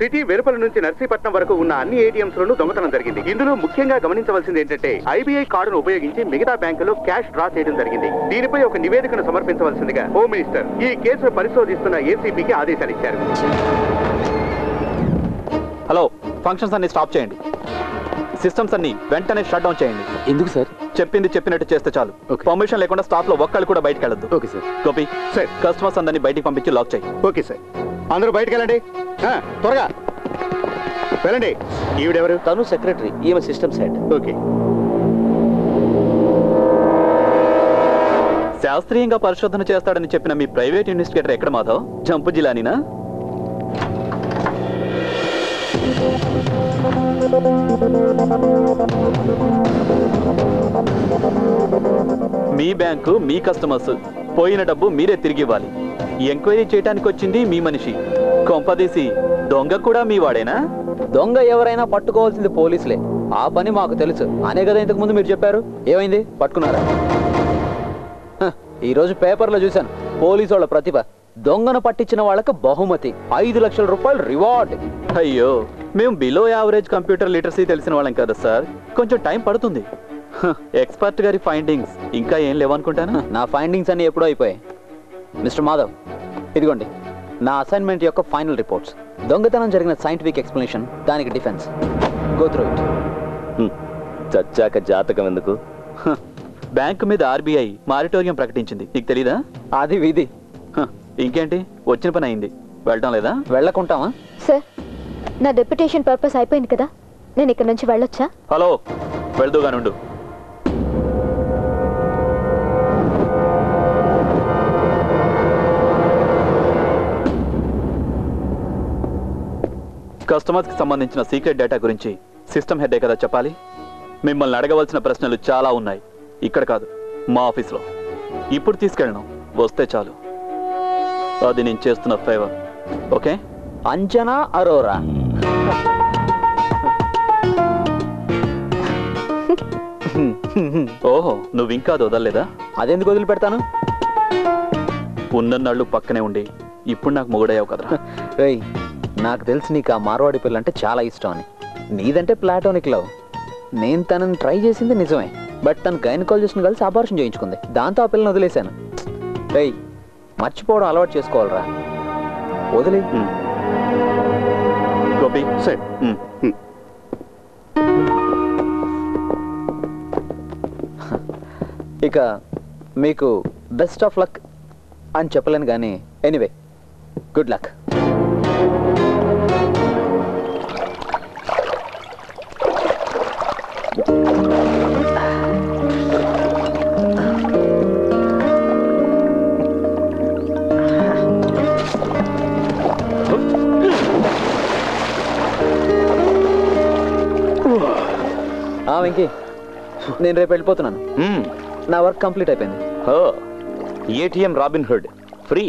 సిటీ వెలుపల నుంచి నర్సీపట్నం వరకు ఉన్న అన్ని ఏటీఎంస్ లోనూ దొంగతనం జరిగింది. ఇందులో ముఖ్యంగా గమనించవలసింది ఏంటంటే ఐబీఐ కార్డును ఉపయోగించి మిగతా బ్యాంకులో క్యాష్ డ్రా చేయడం జరిగింది. దీనిపై ఒక నివేదికను సమర్పించవలసిందిగా హోమ్ మినిస్టర్ ఈ కేసును పరిశోధిస్తున్న ఏసీపీకి ఆదేశాలు ఇచ్చారు. హలో, ఫంక్షన్స్ అన్ని స్టాప్ చేయండి, సిస్టమ్స్ అన్ని వెంటనే షట్ డౌన్ చేయండి. ఎందుకు సార్? చెప్పింది చెప్పినట్టు చేస్తే చాలు. పర్మిషన్ లేకుండా స్టాఫ్ లో ఒక్కళ్ళు కూడా బయటకు వెళ్ళొద్దు. Okay sir. Gopi sir, customers అందరినీ బయటికి పంపించి లాక్ చేయి. Okay sir. అందరూ బయటకు వెళ్ళండి, త్వరగా వెళ్ళండి. ఈవిడెవరు? తను సెక్రటరీ, ఈమె సిస్టమ్స్ హెడ్. ఓకే. శాస్త్రీయంగా పరిశోధన చేస్తాడని చెప్పిన మీ ప్రైవేట్ ఇన్వెస్టిగేటర్ ఎక్కడ మాధవ్? జంపు జిల్లానినా? మీ బ్యాంకు, మీ కస్టమర్స్, పోయిన డబ్బు మీరే తిరిగి ఇవ్వాలి. ఎంక్వైరీ చేయడానికి వచ్చింది మీ మనిషి, కొంపదీసి దొంగ కూడా మీ వాడేనా? దొంగ ఎవరైనా పట్టుకోవాల్సింది పోలీసులే, ఆ పని మాకు తెలుసు అనే కదా ఇంతకు ముందు మీరు చెప్పారు. ఏమైంది, పట్టుకున్నారా? ఈరోజు పేపర్లో చూశాను, పోలీసు వాళ్ళ ప్రతిభ, దొంగను పట్టించిన వాళ్ళకు బహుమతి ఐదు లక్షల రూపాయలు రివార్డ్. అయ్యో, మేము బిలో యావరేజ్ కంప్యూటర్ లిటరసీ తెలిసిన వాళ్ళం కదా సార్, కొంచెం టైం పడుతుంది. ఎక్స్పర్ట్ గారి ఫైండింగ్స్ ఇంకా ఏం లేవనుకుంటాను. నా ఫైండింగ్స్ అన్నీ ఎప్పుడో అయిపోయాయి. మిస్టర్ మాధవ్, ఇదిగోండి నా అసైన్మెంట్ యొక్క ఫైనల్ రిపోర్ట్స్. దొంగతనం జరిగిన సైంటిఫిక్ ఎక్స్ప్లెనేషన్, దానికి డిఫెన్స్. Go through it. చచ్చాక జాతకం ఎందుకు? బ్యాంకు మీద ఆర్బీఐ మారిటోరియం ప్రకటించింది, నీకు తెలీదా? అది విధి. ఇంకేంటి, వచ్చిన పని అయింది. వెళ్ళటం లేదా? వెళ్ళకుంటావా? సార్, నా డెప్యుటేషన్ పర్పస్ అయిపోయింది కదా, నేను ఇక్కడ నుంచి వెళ్ళొచ్చా? హలో, వెళ్దూగానుండు. కస్టమర్స్కి సంబంధించిన సీక్రెట్ డేటా గురించి సిస్టమ్ హెడ్డే కదా చెప్పాలి. మిమ్మల్ని అడగవలసిన ప్రశ్నలు చాలా ఉన్నాయి. ఇక్కడ కాదు, మా ఆఫీస్లో. ఇప్పుడు తీసుకెళ్ళను, వస్తే చాలు. అది నేను చేస్తున్న ఫేవర్. ఓకే? అంజనా అరోరా. ఓహో, నువ్వు ఇంకా అది వదలలేదా? అదెందుకు వదిలిపెడతాను? ఉన్నన్నాళ్ళు పక్కనే ఉండి ఇప్పుడు నాకు మొగుడయ్యావు కదరా. రేయ్, నాకు తెలిసి నీకు ఆ మార్వాడి పిల్లంటే చాలా ఇష్టం అని. నీదంటే ప్లాటోనిక్ లవ్. నేను తనని ట్రై చేసింది నిజమే, బట్ తను గైనకాలజిస్ట్ని కలిసి ఆపరేషన్ చేయించుకుంది. దాంతో ఆ పిల్లని వదిలేశాను. రేయ్, మర్చిపోవడం అలవాటు చేసుకోవాలరా. వదిలే. ఇక మీకు బెస్ట్ ఆఫ్ లక్ అని చెప్పలేను, కానీ ఎనీవే గుడ్ లక్. వెంకీ, నేను రేపు వెళ్ళిపోతున్నాను. నా వర్క్ కంప్లీట్ అయిపోయింది. ATM Robin Hood free.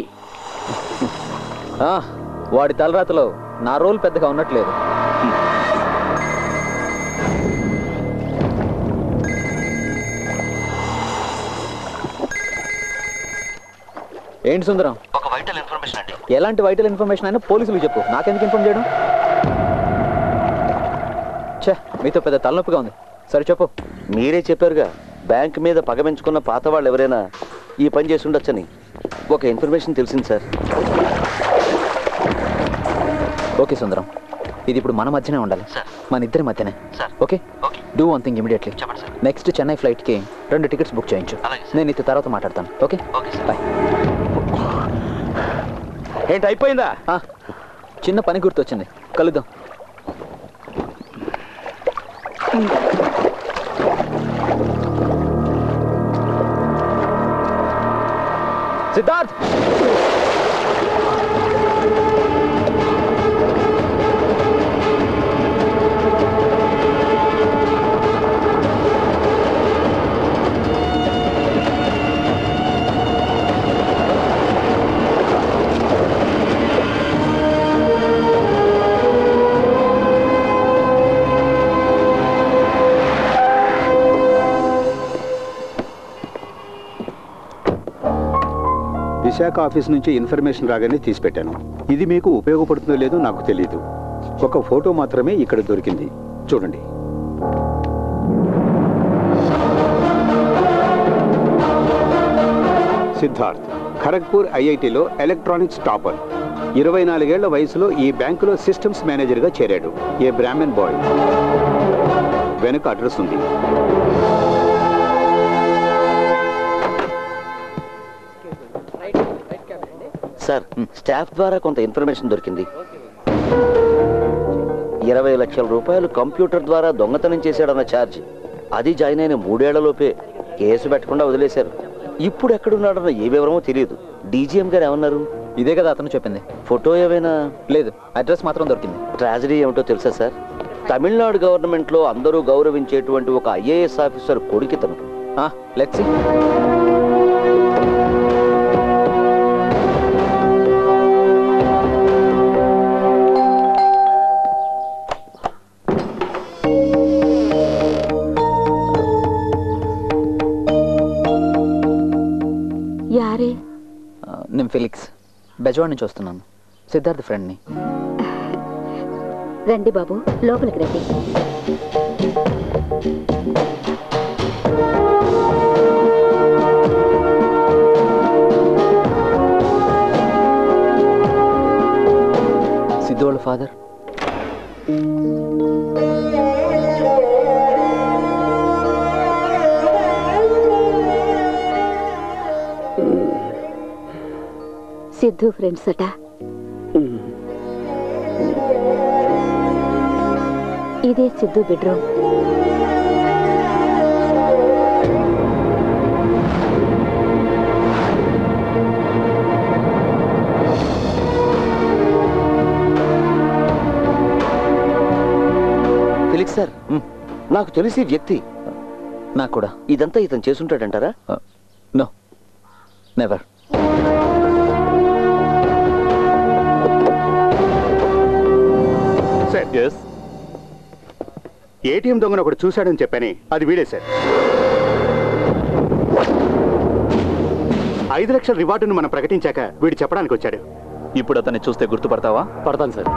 వాడి తలరాతలో నా రోల్ పెద్దగా ఉన్నట్లేదు. ఏంటి సుందరం? ఒక వైటల్ ఇన్ఫర్మేషన్ అండి. ఎలాంటి వైటల్ ఇన్ఫర్మేషన్ అయినా పోలీసులు చెప్పు, నాకెందుకు ఇన్ఫార్మ్ చేయడం? చే, మీతో పెద్ద తలనొప్పిగా ఉంది. సరే చెప్పు. మీరే చెప్పారుగా బ్యాంక్ మీద పగమించుకున్న పాత వాళ్ళు ఎవరైనా ఈ పని చేసి ఉండొచ్చని. ఒక ఇన్ఫర్మేషన్ తెలిసింది సార్. ఓకే సుందరం, ఇది ఇప్పుడు మన మధ్యనే ఉండాలి, మన ఇద్దరి మధ్యనే. Okay, do one thing immediately. Next Chennai ఫ్లైట్కి రెండు టికెట్స్ బుక్ చేయించు. నేను ఇది తర్వాత మాట్లాడతాను. Okay, bye. ఏంటి, అయిపోయిందా? చిన్న పని గుర్తొచ్చింది, కలుద్దాం. సిద్ధార్థ్, విశాఖ ఆఫీస్ నుంచి ఇన్ఫర్మేషన్ రాగానే తీసిపెట్టాను. ఇది మీకు ఉపయోగపడుతుందో లేదో నాకు తెలియదు. ఒక ఫోటో మాత్రమే ఇక్కడ దొరికింది, చూడండి. సిద్ధార్థ్ ఖరగ్పూర్ ఐఐటిలో ఎలక్ట్రానిక్స్ టాపర్. ఇరవై నాలుగేళ్ల వయసులో ఈ బ్యాంకులో సిస్టమ్స్ మేనేజర్గా చేరాడు. A Brahmin boy. వెనుక అడ్రస్ ఉంది. సార్, స్టాఫ్ ద్వారా కొంత ఇన్ఫర్మేషన్ దొరికింది. ఇరవై లక్షల రూపాయలు కంప్యూటర్ ద్వారా దొంగతనం చేశాడన్న ఛార్జ్, అది జాయిన్ అయిన మూడేళ్లలోపే కేసు పెట్టకుండా వదిలేశారు. ఇప్పుడు ఎక్కడున్నాడన్న ఏ వివరమో తెలియదు. డీజీఎం గారు ఏమన్నారు? ఇదే కదా అతను చెప్పింది. ఫోటో ఏమైనా? లేదు, అడ్రస్ మాత్రం దొరికింది. ట్రాజడీ ఏమిటో తెలుసా సార్? తమిళనాడు గవర్నమెంట్లో అందరూ గౌరవించేటువంటి ఒక ఐఏఎస్ ఆఫీసర్ కొడుకు తను. Let's see. నేను ఫెలిక్స్, బెజవాడ్ నుంచి వస్తున్నాను. సిద్ధార్థ్ ఫ్రెండ్ని. రండి బాబు లోపలికి రండి. సిద్ధోళ్ళ ఫాదర్ సిద్ధు ఫ్రెండ్స్ అట. ఇదే సిద్ధు బెడ్రూమ్. ఫెలిక్స్ సార్ నాకు తెలిసి వ్యక్తి నాకు కూడా ఇదంతా ఇతను చేసుంటాడంటారా? No never. ఏటీఎం దొంగను ఒకటి చూశాడని చెప్పని అది వీడే సార్. ఐదు లక్షల రివార్డును మనం ప్రకటించాక వీడు చెప్పడానికి వచ్చాడు. ఇప్పుడు అతన్ని చూస్తే గుర్తుపడతావా? పడతాను సార్.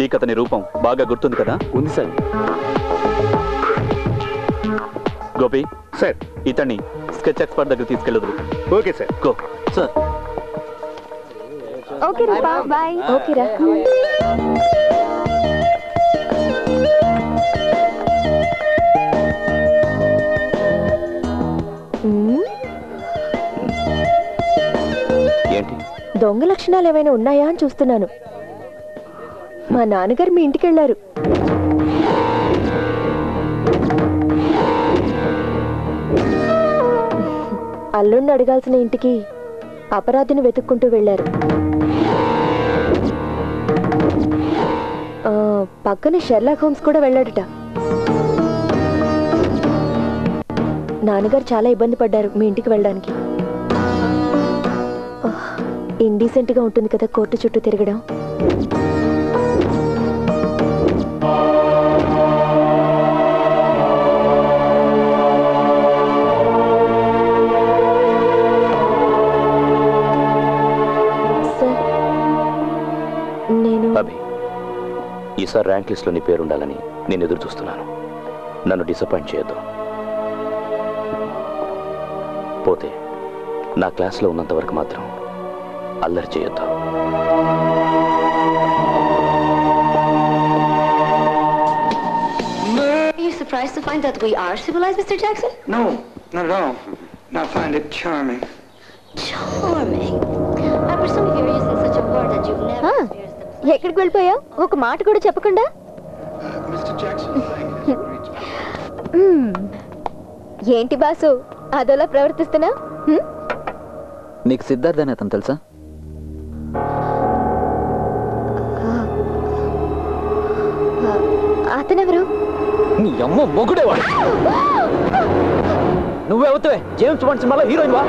నీకు అతని రూపం బాగా గుర్తుంది కదా? ఉంది సార్. గోపి సార్ ఇతన్ని స్కెచ్ ఎక్స్పర్ట్ దగ్గర తీసుకెళ్ళదు. Okay sir. Go sir. Okay Rupa bye. Okay రా. దొంగ లక్షణాలు ఏమైనా ఉన్నాయా అని చూస్తున్నాను. మా నాన్నగారు మీ ఇంటికి వెళ్ళారు. అల్లుణ్ణి అడగాల్సిన ఇంటికి అపరాధిని వెతుక్కుంటూ వెళ్ళారు. పక్కన షెర్లాక్ హోమ్స్ కూడా వెళ్ళాడట. నాన్నగారు చాలా ఇబ్బంది పడ్డారు మీ ఇంటికి వెళ్ళడానికి. ఇండీసెంట్గా ఉంటుంది కదా కోర్టు చుట్టూ తిరగడం. సార్ నేను అభి ఈసారి ర్యాంక్ లిస్ట్లో నీ పేరు ఉండాలని నేను ఎదురు చూస్తున్నాను. నన్ను డిసప్పాయింట్ చేయొద్దు. పోతే నా క్లాస్లో ఉన్నంత వరకు మాత్రం అల్లరి చేయొద్దు. Are you surprised to find that we are civilized, Mister Jackson? No, not at all. I find it charming. Charming? I was so curious in such a word that you've never experienced the pleasure. ఎక్కడికి వెళ్ళిపోయావు? ఒక మాట కూడా చెప్పకుండా. Mister Jackson thank you for reaching out. ఏంటి boss అదోలా ప్రవర్తిస్తున్నా? నీకు సిద్ధార్థ అని అతను తెలుసా? అతనెవరు? నీ అమ్మ మొగుడేవాడు. నువ్వే అవుతావే జేమ్స్ బాండ్ సినిమాలో హీరోయిన్ వా.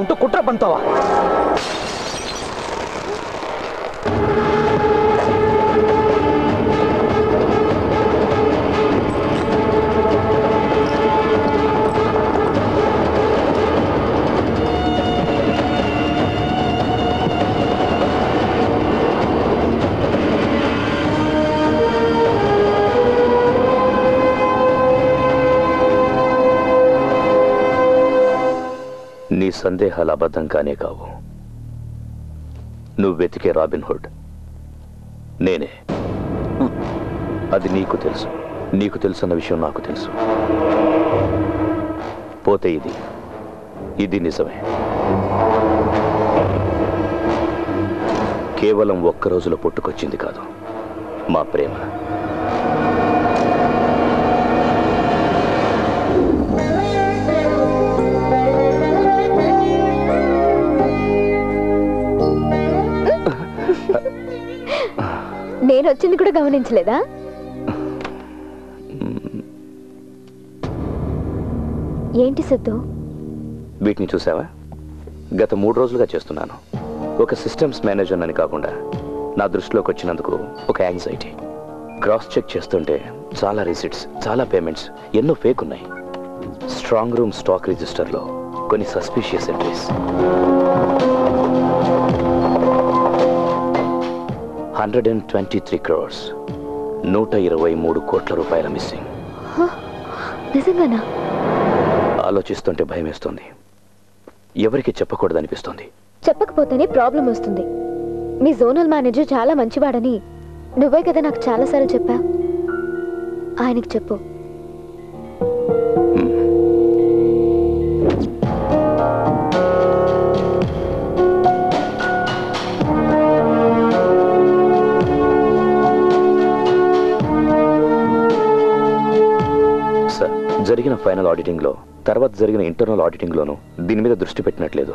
ఉంటూ కుట్ర పంతావా? నీ సందేహాలు అబద్ధం కానే కావు. నువ్వు వెతికే రాబిన్హుడ్ నేనే. అది నీకు తెలుసు. నీకు తెలుసన్న విషయం నాకు తెలుసు. పోతే ఇది ఇది నిజమే. కేవలం ఒక్క రోజులో పుట్టుకొచ్చింది కాదు మా ప్రేమ. నేను వచ్చింది కూడా గమనించలేదా? ఏంటి సిద్ధు వీటిని చూసావా గత మూడు రోజులుగా చేస్తున్నాను ఒక సిస్టమ్స్ మేనేజర్ అని కాకుండా నా దృష్టిలోకి వచ్చినందుకు ఒక యాంగ్జైటీ క్రాస్ చెక్ చేస్తుంటే చాలా రిసిట్స్ చాలా పేమెంట్స్ ఎన్నో ఫేక్ ఉన్నాయి స్ట్రాంగ్ రూమ్ స్టాక్ రిజిస్టర్లో కొన్ని సస్పిషియస్ ఎంట్రీస్ నూట ఇరవై మూడు క్రోర్స్ నూట ఇరవై మూడు కోట్ల రూపాయల మిస్సింగ్ నిజంగానా ఆలోచిస్తుంటే భయం వేస్తుంది ఎవరికి చెప్పకూడదనిపిస్తుంది చెప్పకపోతేనే ప్రాబ్లం వస్తుంది మీ జోనల్ మేనేజర్ చాలా మంచివాడని నువ్వే కదా నాకు చాలాసార్లు చెప్పా ఆయనకి చెప్పు సార్ జరిగిన ఫైనల్ ఆడిటింగ్లో తర్వాత జరిగిన ఇంటర్నల్ ఆడిటింగ్లోనూ దీని మీద దృష్టి పెట్టినట్లేదు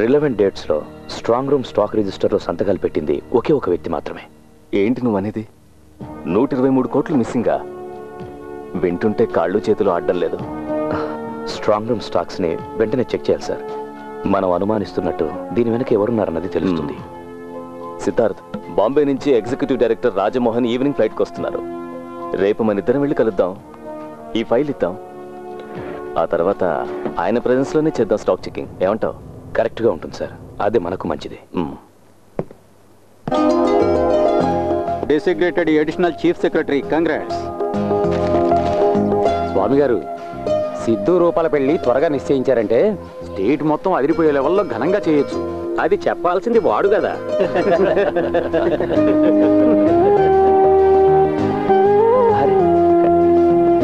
రిలవెంట్ డేట్స్లో స్ట్రాంగ్ రూమ్ స్టాక్ రిజిస్టర్లో సంతకాలు పెట్టింది ఒకే ఒక వ్యక్తి మాత్రమే ఏంటి నువ్వు అనేది నూట ఇరవై మూడు కోట్లు మిస్సింగా వింటుంటే కాళ్ళు చేతులు ఆడడం లేదు స్ట్రాంగ్ రూమ్ స్టాక్స్ని వెంటనే చెక్ చేయాలి సార్ మనం అనుమానిస్తున్నట్టు దీని వెనక ఎవరున్నారన్నది తెలుస్తుంది సిద్ధార్థ్ బాంబే నుంచి ఎగ్జిక్యూటివ్ డైరెక్టర్ రాజమోహన్ ఈవినింగ్ ఫ్లైట్కి వస్తున్నారు రేపు మన ఇద్దరం వెళ్ళి కలుద్దాం ఈ ఫైల్ ఇద్దాం ఆ తర్వాత ఆయన ప్రెజెన్స్లోనే చేద్దాం స్టాక్ చెకింగ్ ఏమంటావు కరెక్ట్గా ఉంటుంది సార్ అదే మనకు మంచిది designated additional chief secretary Congress స్వామి గారు సిద్ధు రూపాల పెళ్లి త్వరగా నిశ్చయించారంటే స్టేట్ మొత్తం అదిరిపోయే లెవెల్లో ఘనంగా చేయొచ్చు అది చెప్పాల్సింది వాడు కదా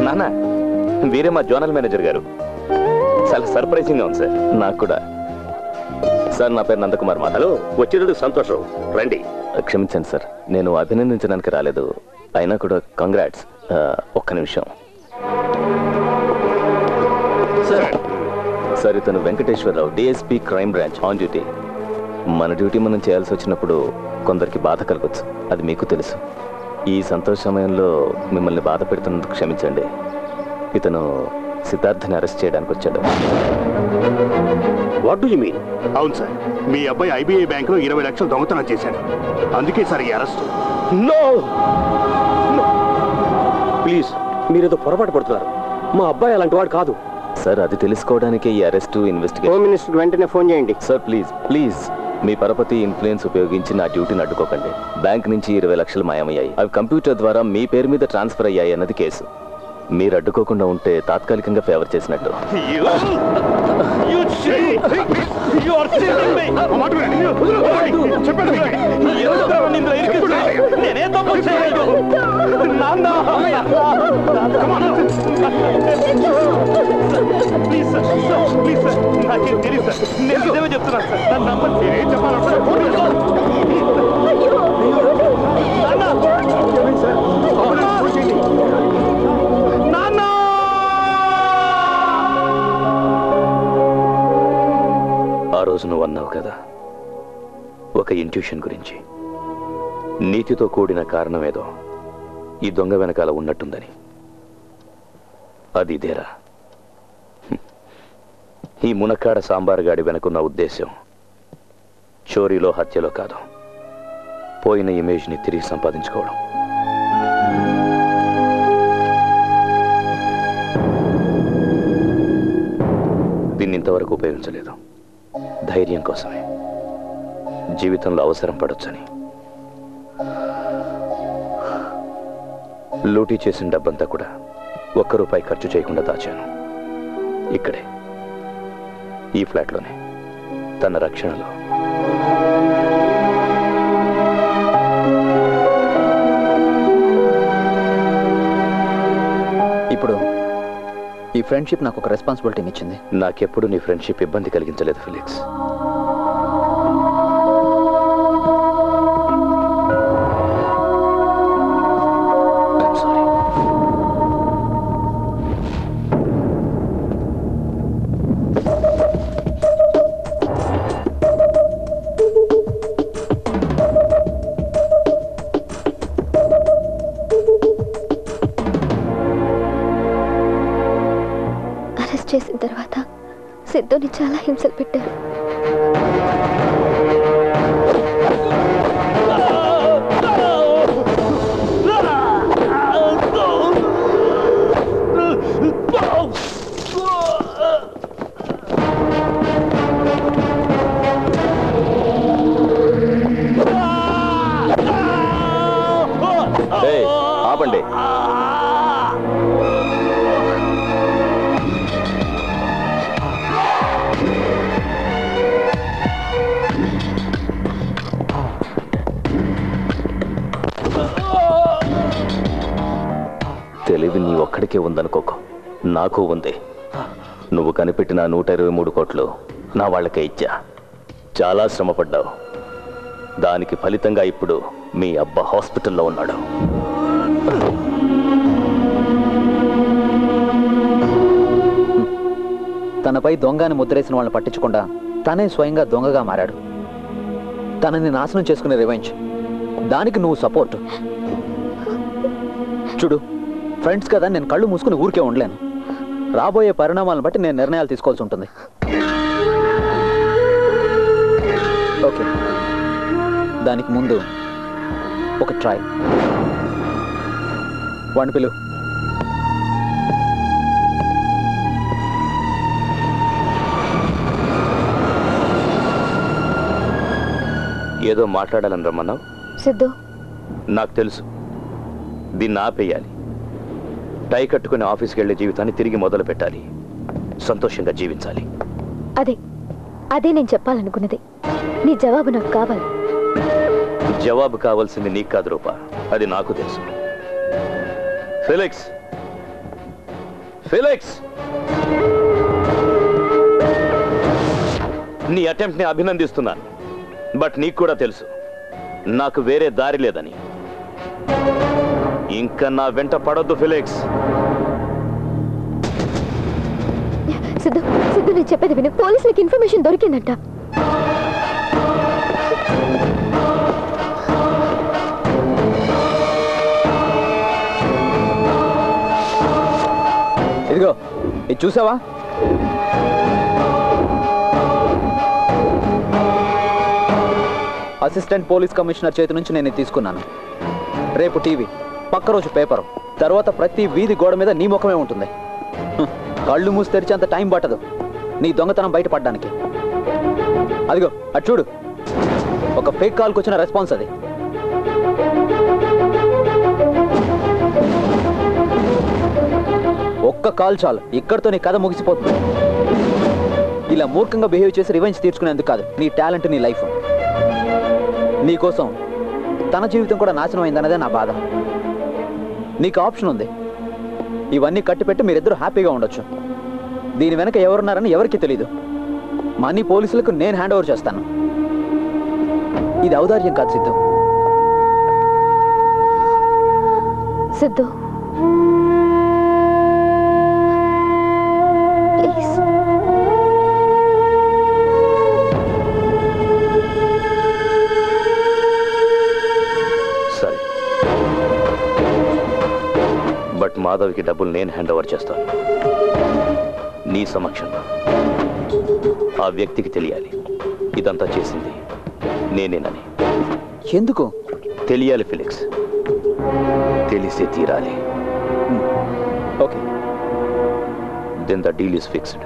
నాన్న వీరే మా జోనల్ మేనేజర్ గారు చాలా సర్ప్రైజింగ్ గా ఉంది సార్ నాకు కూడా సార్ నా పేరు నంద్ కుమార్ మాధవ్ వచ్చేటప్పుడు సంతోషం రండి క్షమించండి సార్ నేను అభినందించడానికి రాలేదు అయినా కూడా కంగ్రాట్స్ ఒక్క నిమిషం సార్ ఇతను Venkateswararao DSP crime branch on duty మన డ్యూటీ మనం చేయాల్సి వచ్చినప్పుడు కొందరికి బాధ కలగొచ్చు అది మీకు తెలుసు ఈ సంతోష సమయంలో మిమ్మల్ని బాధ పెడుతున్నందుకు క్షమించండి ఇతను సిద్ధార్థని అరెస్ట్ చేయడానికి వచ్చాడు వాట్ డూ యూ మీన్ అవును సార్ మీ అబ్బాయి ఐబిఐ బ్యాంకులో ఇరవై లక్షలు దొంగతనం చేశాడు అందుకే సార్ ఈ అరెస్ట్ నో ప్లీజ్ మీరేదో పొరపాటు పడుతున్నారు మా అబ్బాయి అలాంటి వాడు కాదు సార్ అది తెలుసుకోవడానికే ఈ అరెస్టు ఇన్వెస్టిగేషన్ హోమ్ మినిస్టర్ వెంటనే ఫోన్ చేయండి సార్ ప్లీజ్ ప్లీజ్ మీ పరపతి ఇన్ఫ్లుయెన్స్ ఉపయోగించి నా డ్యూటీని అడ్డుకోకండి బ్యాంక్ నుంచి ఇరవై లక్షలు మాయమయ్యాయి అవి కంప్యూటర్ ద్వారా మీ పేరు మీద ట్రాన్స్ఫర్ అయ్యాయి అన్నది కేసు మీరు అడ్డుకోకుండా ఉంటే తాత్కాలికంగా ఫేవర్ చేసినట్టు రోజు నువ్వు అన్నావు కదా ఒక ఇంట్యూషన్ గురించి నీతితో కూడిన కారణం ఏదో ఈ దొంగ వెనకాల ఉన్నట్టుందని అది ఇదేరా ఈ మునక్కాడ సాంబార్ గాడి వెనుకున్న ఉద్దేశం చోరీలో హత్యలో కాదు పోయిన ఇమేజ్ని తిరిగి సంపాదించుకోవడం దీన్ని ఇంతవరకు ఉపయోగించలేదు ధైర్యం కోసమే జీవితంలో అవసరం పడొచ్చని లూటీ చేసిన డబ్బంతా కూడా ఒక్క రూపాయి ఖర్చు చేయకుండా దాచాను ఇక్కడే ఈ ఫ్లాట్లోనే తన రక్షణలో ఇప్పుడు ఈ ఫ్రెండ్షిప్ నాకు ఒక రెస్పాన్సిబిలిటీని ఇచ్చింది నాకెప్పుడు నీ ఫ్రెండ్షిప్ ఇబ్బంది కలిగించలేదు ఫెలిక్స్ అరెస్ట్ చేసిన తర్వాత సిద్ధుని చాలా హింసలు పెట్టారు. ఆపండి. తెలివి నీ ఒక్కడికే ఉందనుకోకు, నాకు ఉంది. నువ్వు కనిపెట్టిన నూట ఇరవై మూడు కోట్లు నా వాళ్ళకే ఇచ్చా. చాలా శ్రమపడ్డావు, దానికి ఫలితంగా ఇప్పుడు మీ అబ్బా హాస్పిటల్లో ఉన్నాడు. తనపై దొంగని ముద్రేసిన వాళ్ళని పట్టించకుండా తనే స్వయంగా దొంగగా మారాడు. తనని నాశనం చేసుకునే రివెంజ్, దానికి నువ్వు సపోర్ట్. చూడు, ఫ్రెండ్స్ కదా, నేను కళ్ళు మూసుకుని ఊరికే ఉండలేను. రాబోయే పరిణామాలను బట్టి నేను నిర్ణయాలు తీసుకోవాల్సి ఉంటుంది. ఓకే, దానికి ముందు ఒక ట్రై. వాణ్ణి పిలు. ఏదో మాట్లాడాలని రమ్మన్నావు సిద్ధు. నాకు తెలుసు, దీన్ని ఆపేయాలి. టై కట్టుకుని ఆఫీస్కి వెళ్ళే జీవితాన్ని తిరిగి మొదలు పెట్టాలి. సంతోషంగా జీవించాలి. అదే అదే నేను చెప్పాలనుకున్నది. నీ జవాబు నాకు కావాలి. జవాబు కావాల్సింది నీకు కాదు రూపా, అది నాకు తెలుసు. ఫెలిక్స్ ఫెలిక్స్ నీ అటెంప్ట్ ని అభినందిస్తున్నాను. బట్ నీకు కూడా తెలుసు నాకు వేరే దారి లేదని. ఇంకా నా వెంట పడొద్దు ఫెలిక్స్. సిద్ధు సిద్ధు నేను చెప్పేది విను. పోలీసులకు ఇన్ఫర్మేషన్ దొరికిందంట. ఇదిగో ఇది చూసావా? అసిస్టెంట్ పోలీస్ కమిషనర్ చేతి నుంచి నేను తీసుకున్నాను. రేపు టీవీ, పక్క రోజు పేపరు, తర్వాత ప్రతి వీధి గోడ మీద నీ ముఖమే ఉంటుంది. కళ్ళు మూసి తెరిచేంత టైం పట్టదు నీ దొంగతనం బయటపడడానికి. అదిగో అటు చూడు, ఒక ఫేక్ కాల్కి వచ్చిన రెస్పాన్స్ అది. ఒక్క కాల్ చాలు, ఇక్కడితో నీ కథ ముగిసిపోతుంది. ఇలా మూర్ఖంగా బిహేవ్ చేసి రివెంజ్ తీర్చుకునేందుకు కాదు, నీ టాలెంట్, నీ లైఫ్. నీకోసం తన జీవితం కూడా నాశనం అయిందన్నదే నా బాధ. నీకు ఆప్షన్ ఉంది, ఇవన్నీ కట్టిపెట్టి మీరిద్దరూ హ్యాపీగా ఉండొచ్చు. దీని వెనక ఎవరున్నారని ఎవరికీ తెలీదు. మనీ పోలీసులకు నేను హ్యాండ్ ఓవర్ చేస్తాను. ఇది ఔదార్యం కాదు సిద్ధు. సిద్ధు మాధవ్కి డబ్బులు నేను హ్యాండ్ ఓవర్ చేస్తాను. నీ సమక్షంలో ఆ వ్యక్తికి తెలియాలి ఇదంతా చేసింది నేనేనని. ఎందుకు తెలియాలి ఫెలిక్స్? తెలిసే తీరాలి. Okay, then the deal is fixed.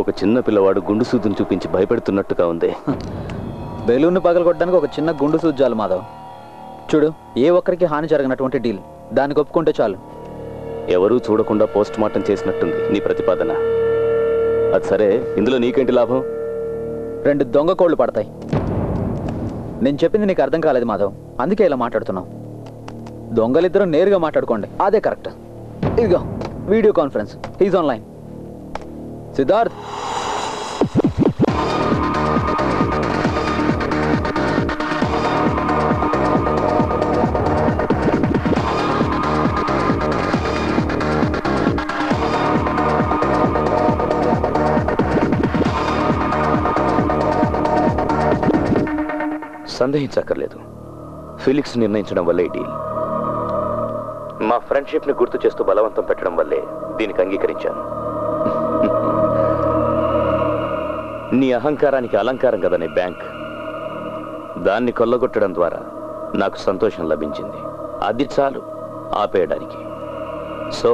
ఒక చిన్న పిల్లవాడు గుండు సూదును చూపించి భయపెడుతున్నట్టుగా ఉంది. బెలూన్ను పగలగొట్టడానికి ఒక చిన్న గుండు సూదు చాలు మాధవ్. చూడు, ఏ ఒక్కరికి హాని జరిగినటువంటి డీల్, దాన్ని ఒప్పుకుంటే చాలు. ఎవరూ చూడకుండా పోస్ట్ మార్టం చేసినట్టుంది నీ ప్రతిపాదన. అది సరే, ఇందులో నీకేంటి లాభం? రెండు దొంగ కోళ్లు పడతాయి. నేను చెప్పింది నీకు అర్థం కాలేదు మాధవ్, అందుకే ఇలా మాట్లాడుతున్నావు. దొంగలిద్దరూ నేరుగా మాట్లాడుకోండి, అదే కరెక్ట్. ఇదిగో video conference, he's online. Siddharth సందేహించక్కర్లేదు ఫెలిక్స్ నిర్ణయించడం వల్లే డీల్ మా ఫ్రెండ్షిప్ ని గుర్తు చేస్తూ బలవంతం పెట్టడం వల్లే దీనికి అంగీకరించాను నీ అహంకారానికి అలంకారం కదా నీ బ్యాంక్ దాన్ని కొల్లగొట్టడం ద్వారా నాకు సంతోషం లభించింది అది చాలు ఆపేయడానికి సో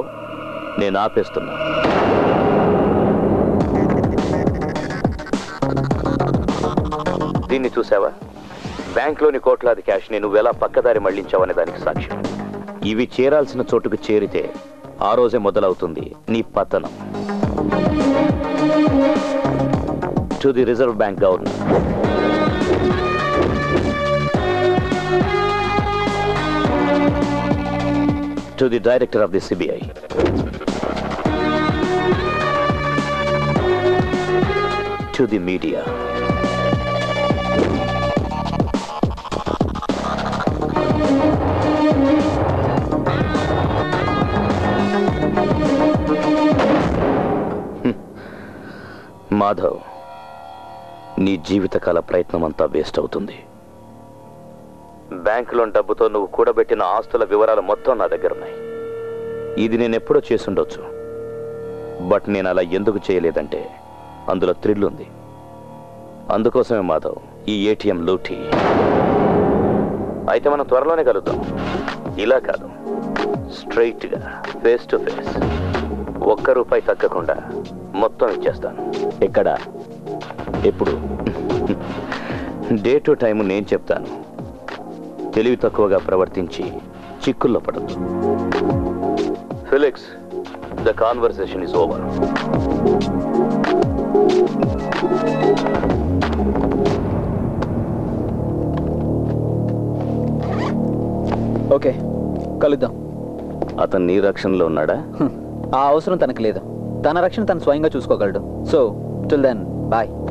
నేను ఆపేస్తున్నా దీన్ని చూసావా బ్యాంక్లోని కోట్లాది క్యాష్ నేను ఎలా పక్కదారి మళ్ళించావనే దానికి సాక్ష్యం ఇవి చేరాల్సిన చోటుకు చేరితే ఆ రోజే మొదలవుతుంది నీ పతనం to the Reserve Bank governor. To the director of the C B I. To the media. Madhav. నీ జీవితకాల ప్రయత్నం అంతా వేస్ట్ అవుతుంది బ్యాంకులో డబ్బుతో నువ్వు కూడబెట్టిన ఆస్తుల వివరాలు మొత్తం నా దగ్గర ఉన్నాయి ఇది నేను ఎప్పుడో చేసుండొచ్చు బట్ నేను అలా ఎందుకు చేయలేదంటే అందులో థ్రిల్ ఉంది అందుకోసమే మాధవ్ ఈ ఏటీఎం లూటీ అయితే మనం త్వరలోనే కలుద్దాం ఇలా కాదు స్ట్రైట్గా ఫేస్ టు ఫేస్ ఒక్క రూపాయి తగ్గకుండా మొత్తం ఇచ్చేస్తాను ఎక్కడ ఎప్పుడు డే టు టైము నేను చెప్తాను తెలివి తక్కువగా ప్రవర్తించి చిక్కుల్లో పడదు Felix the conversation is over okay కలుద్దాం అతను నీ రక్షణలో ఉన్నాడా ఆ అవసరం తనకు లేదు తన రక్షణ తను స్వయంగా చూసుకోగలడు సో టిల్ దెన్ బాయ్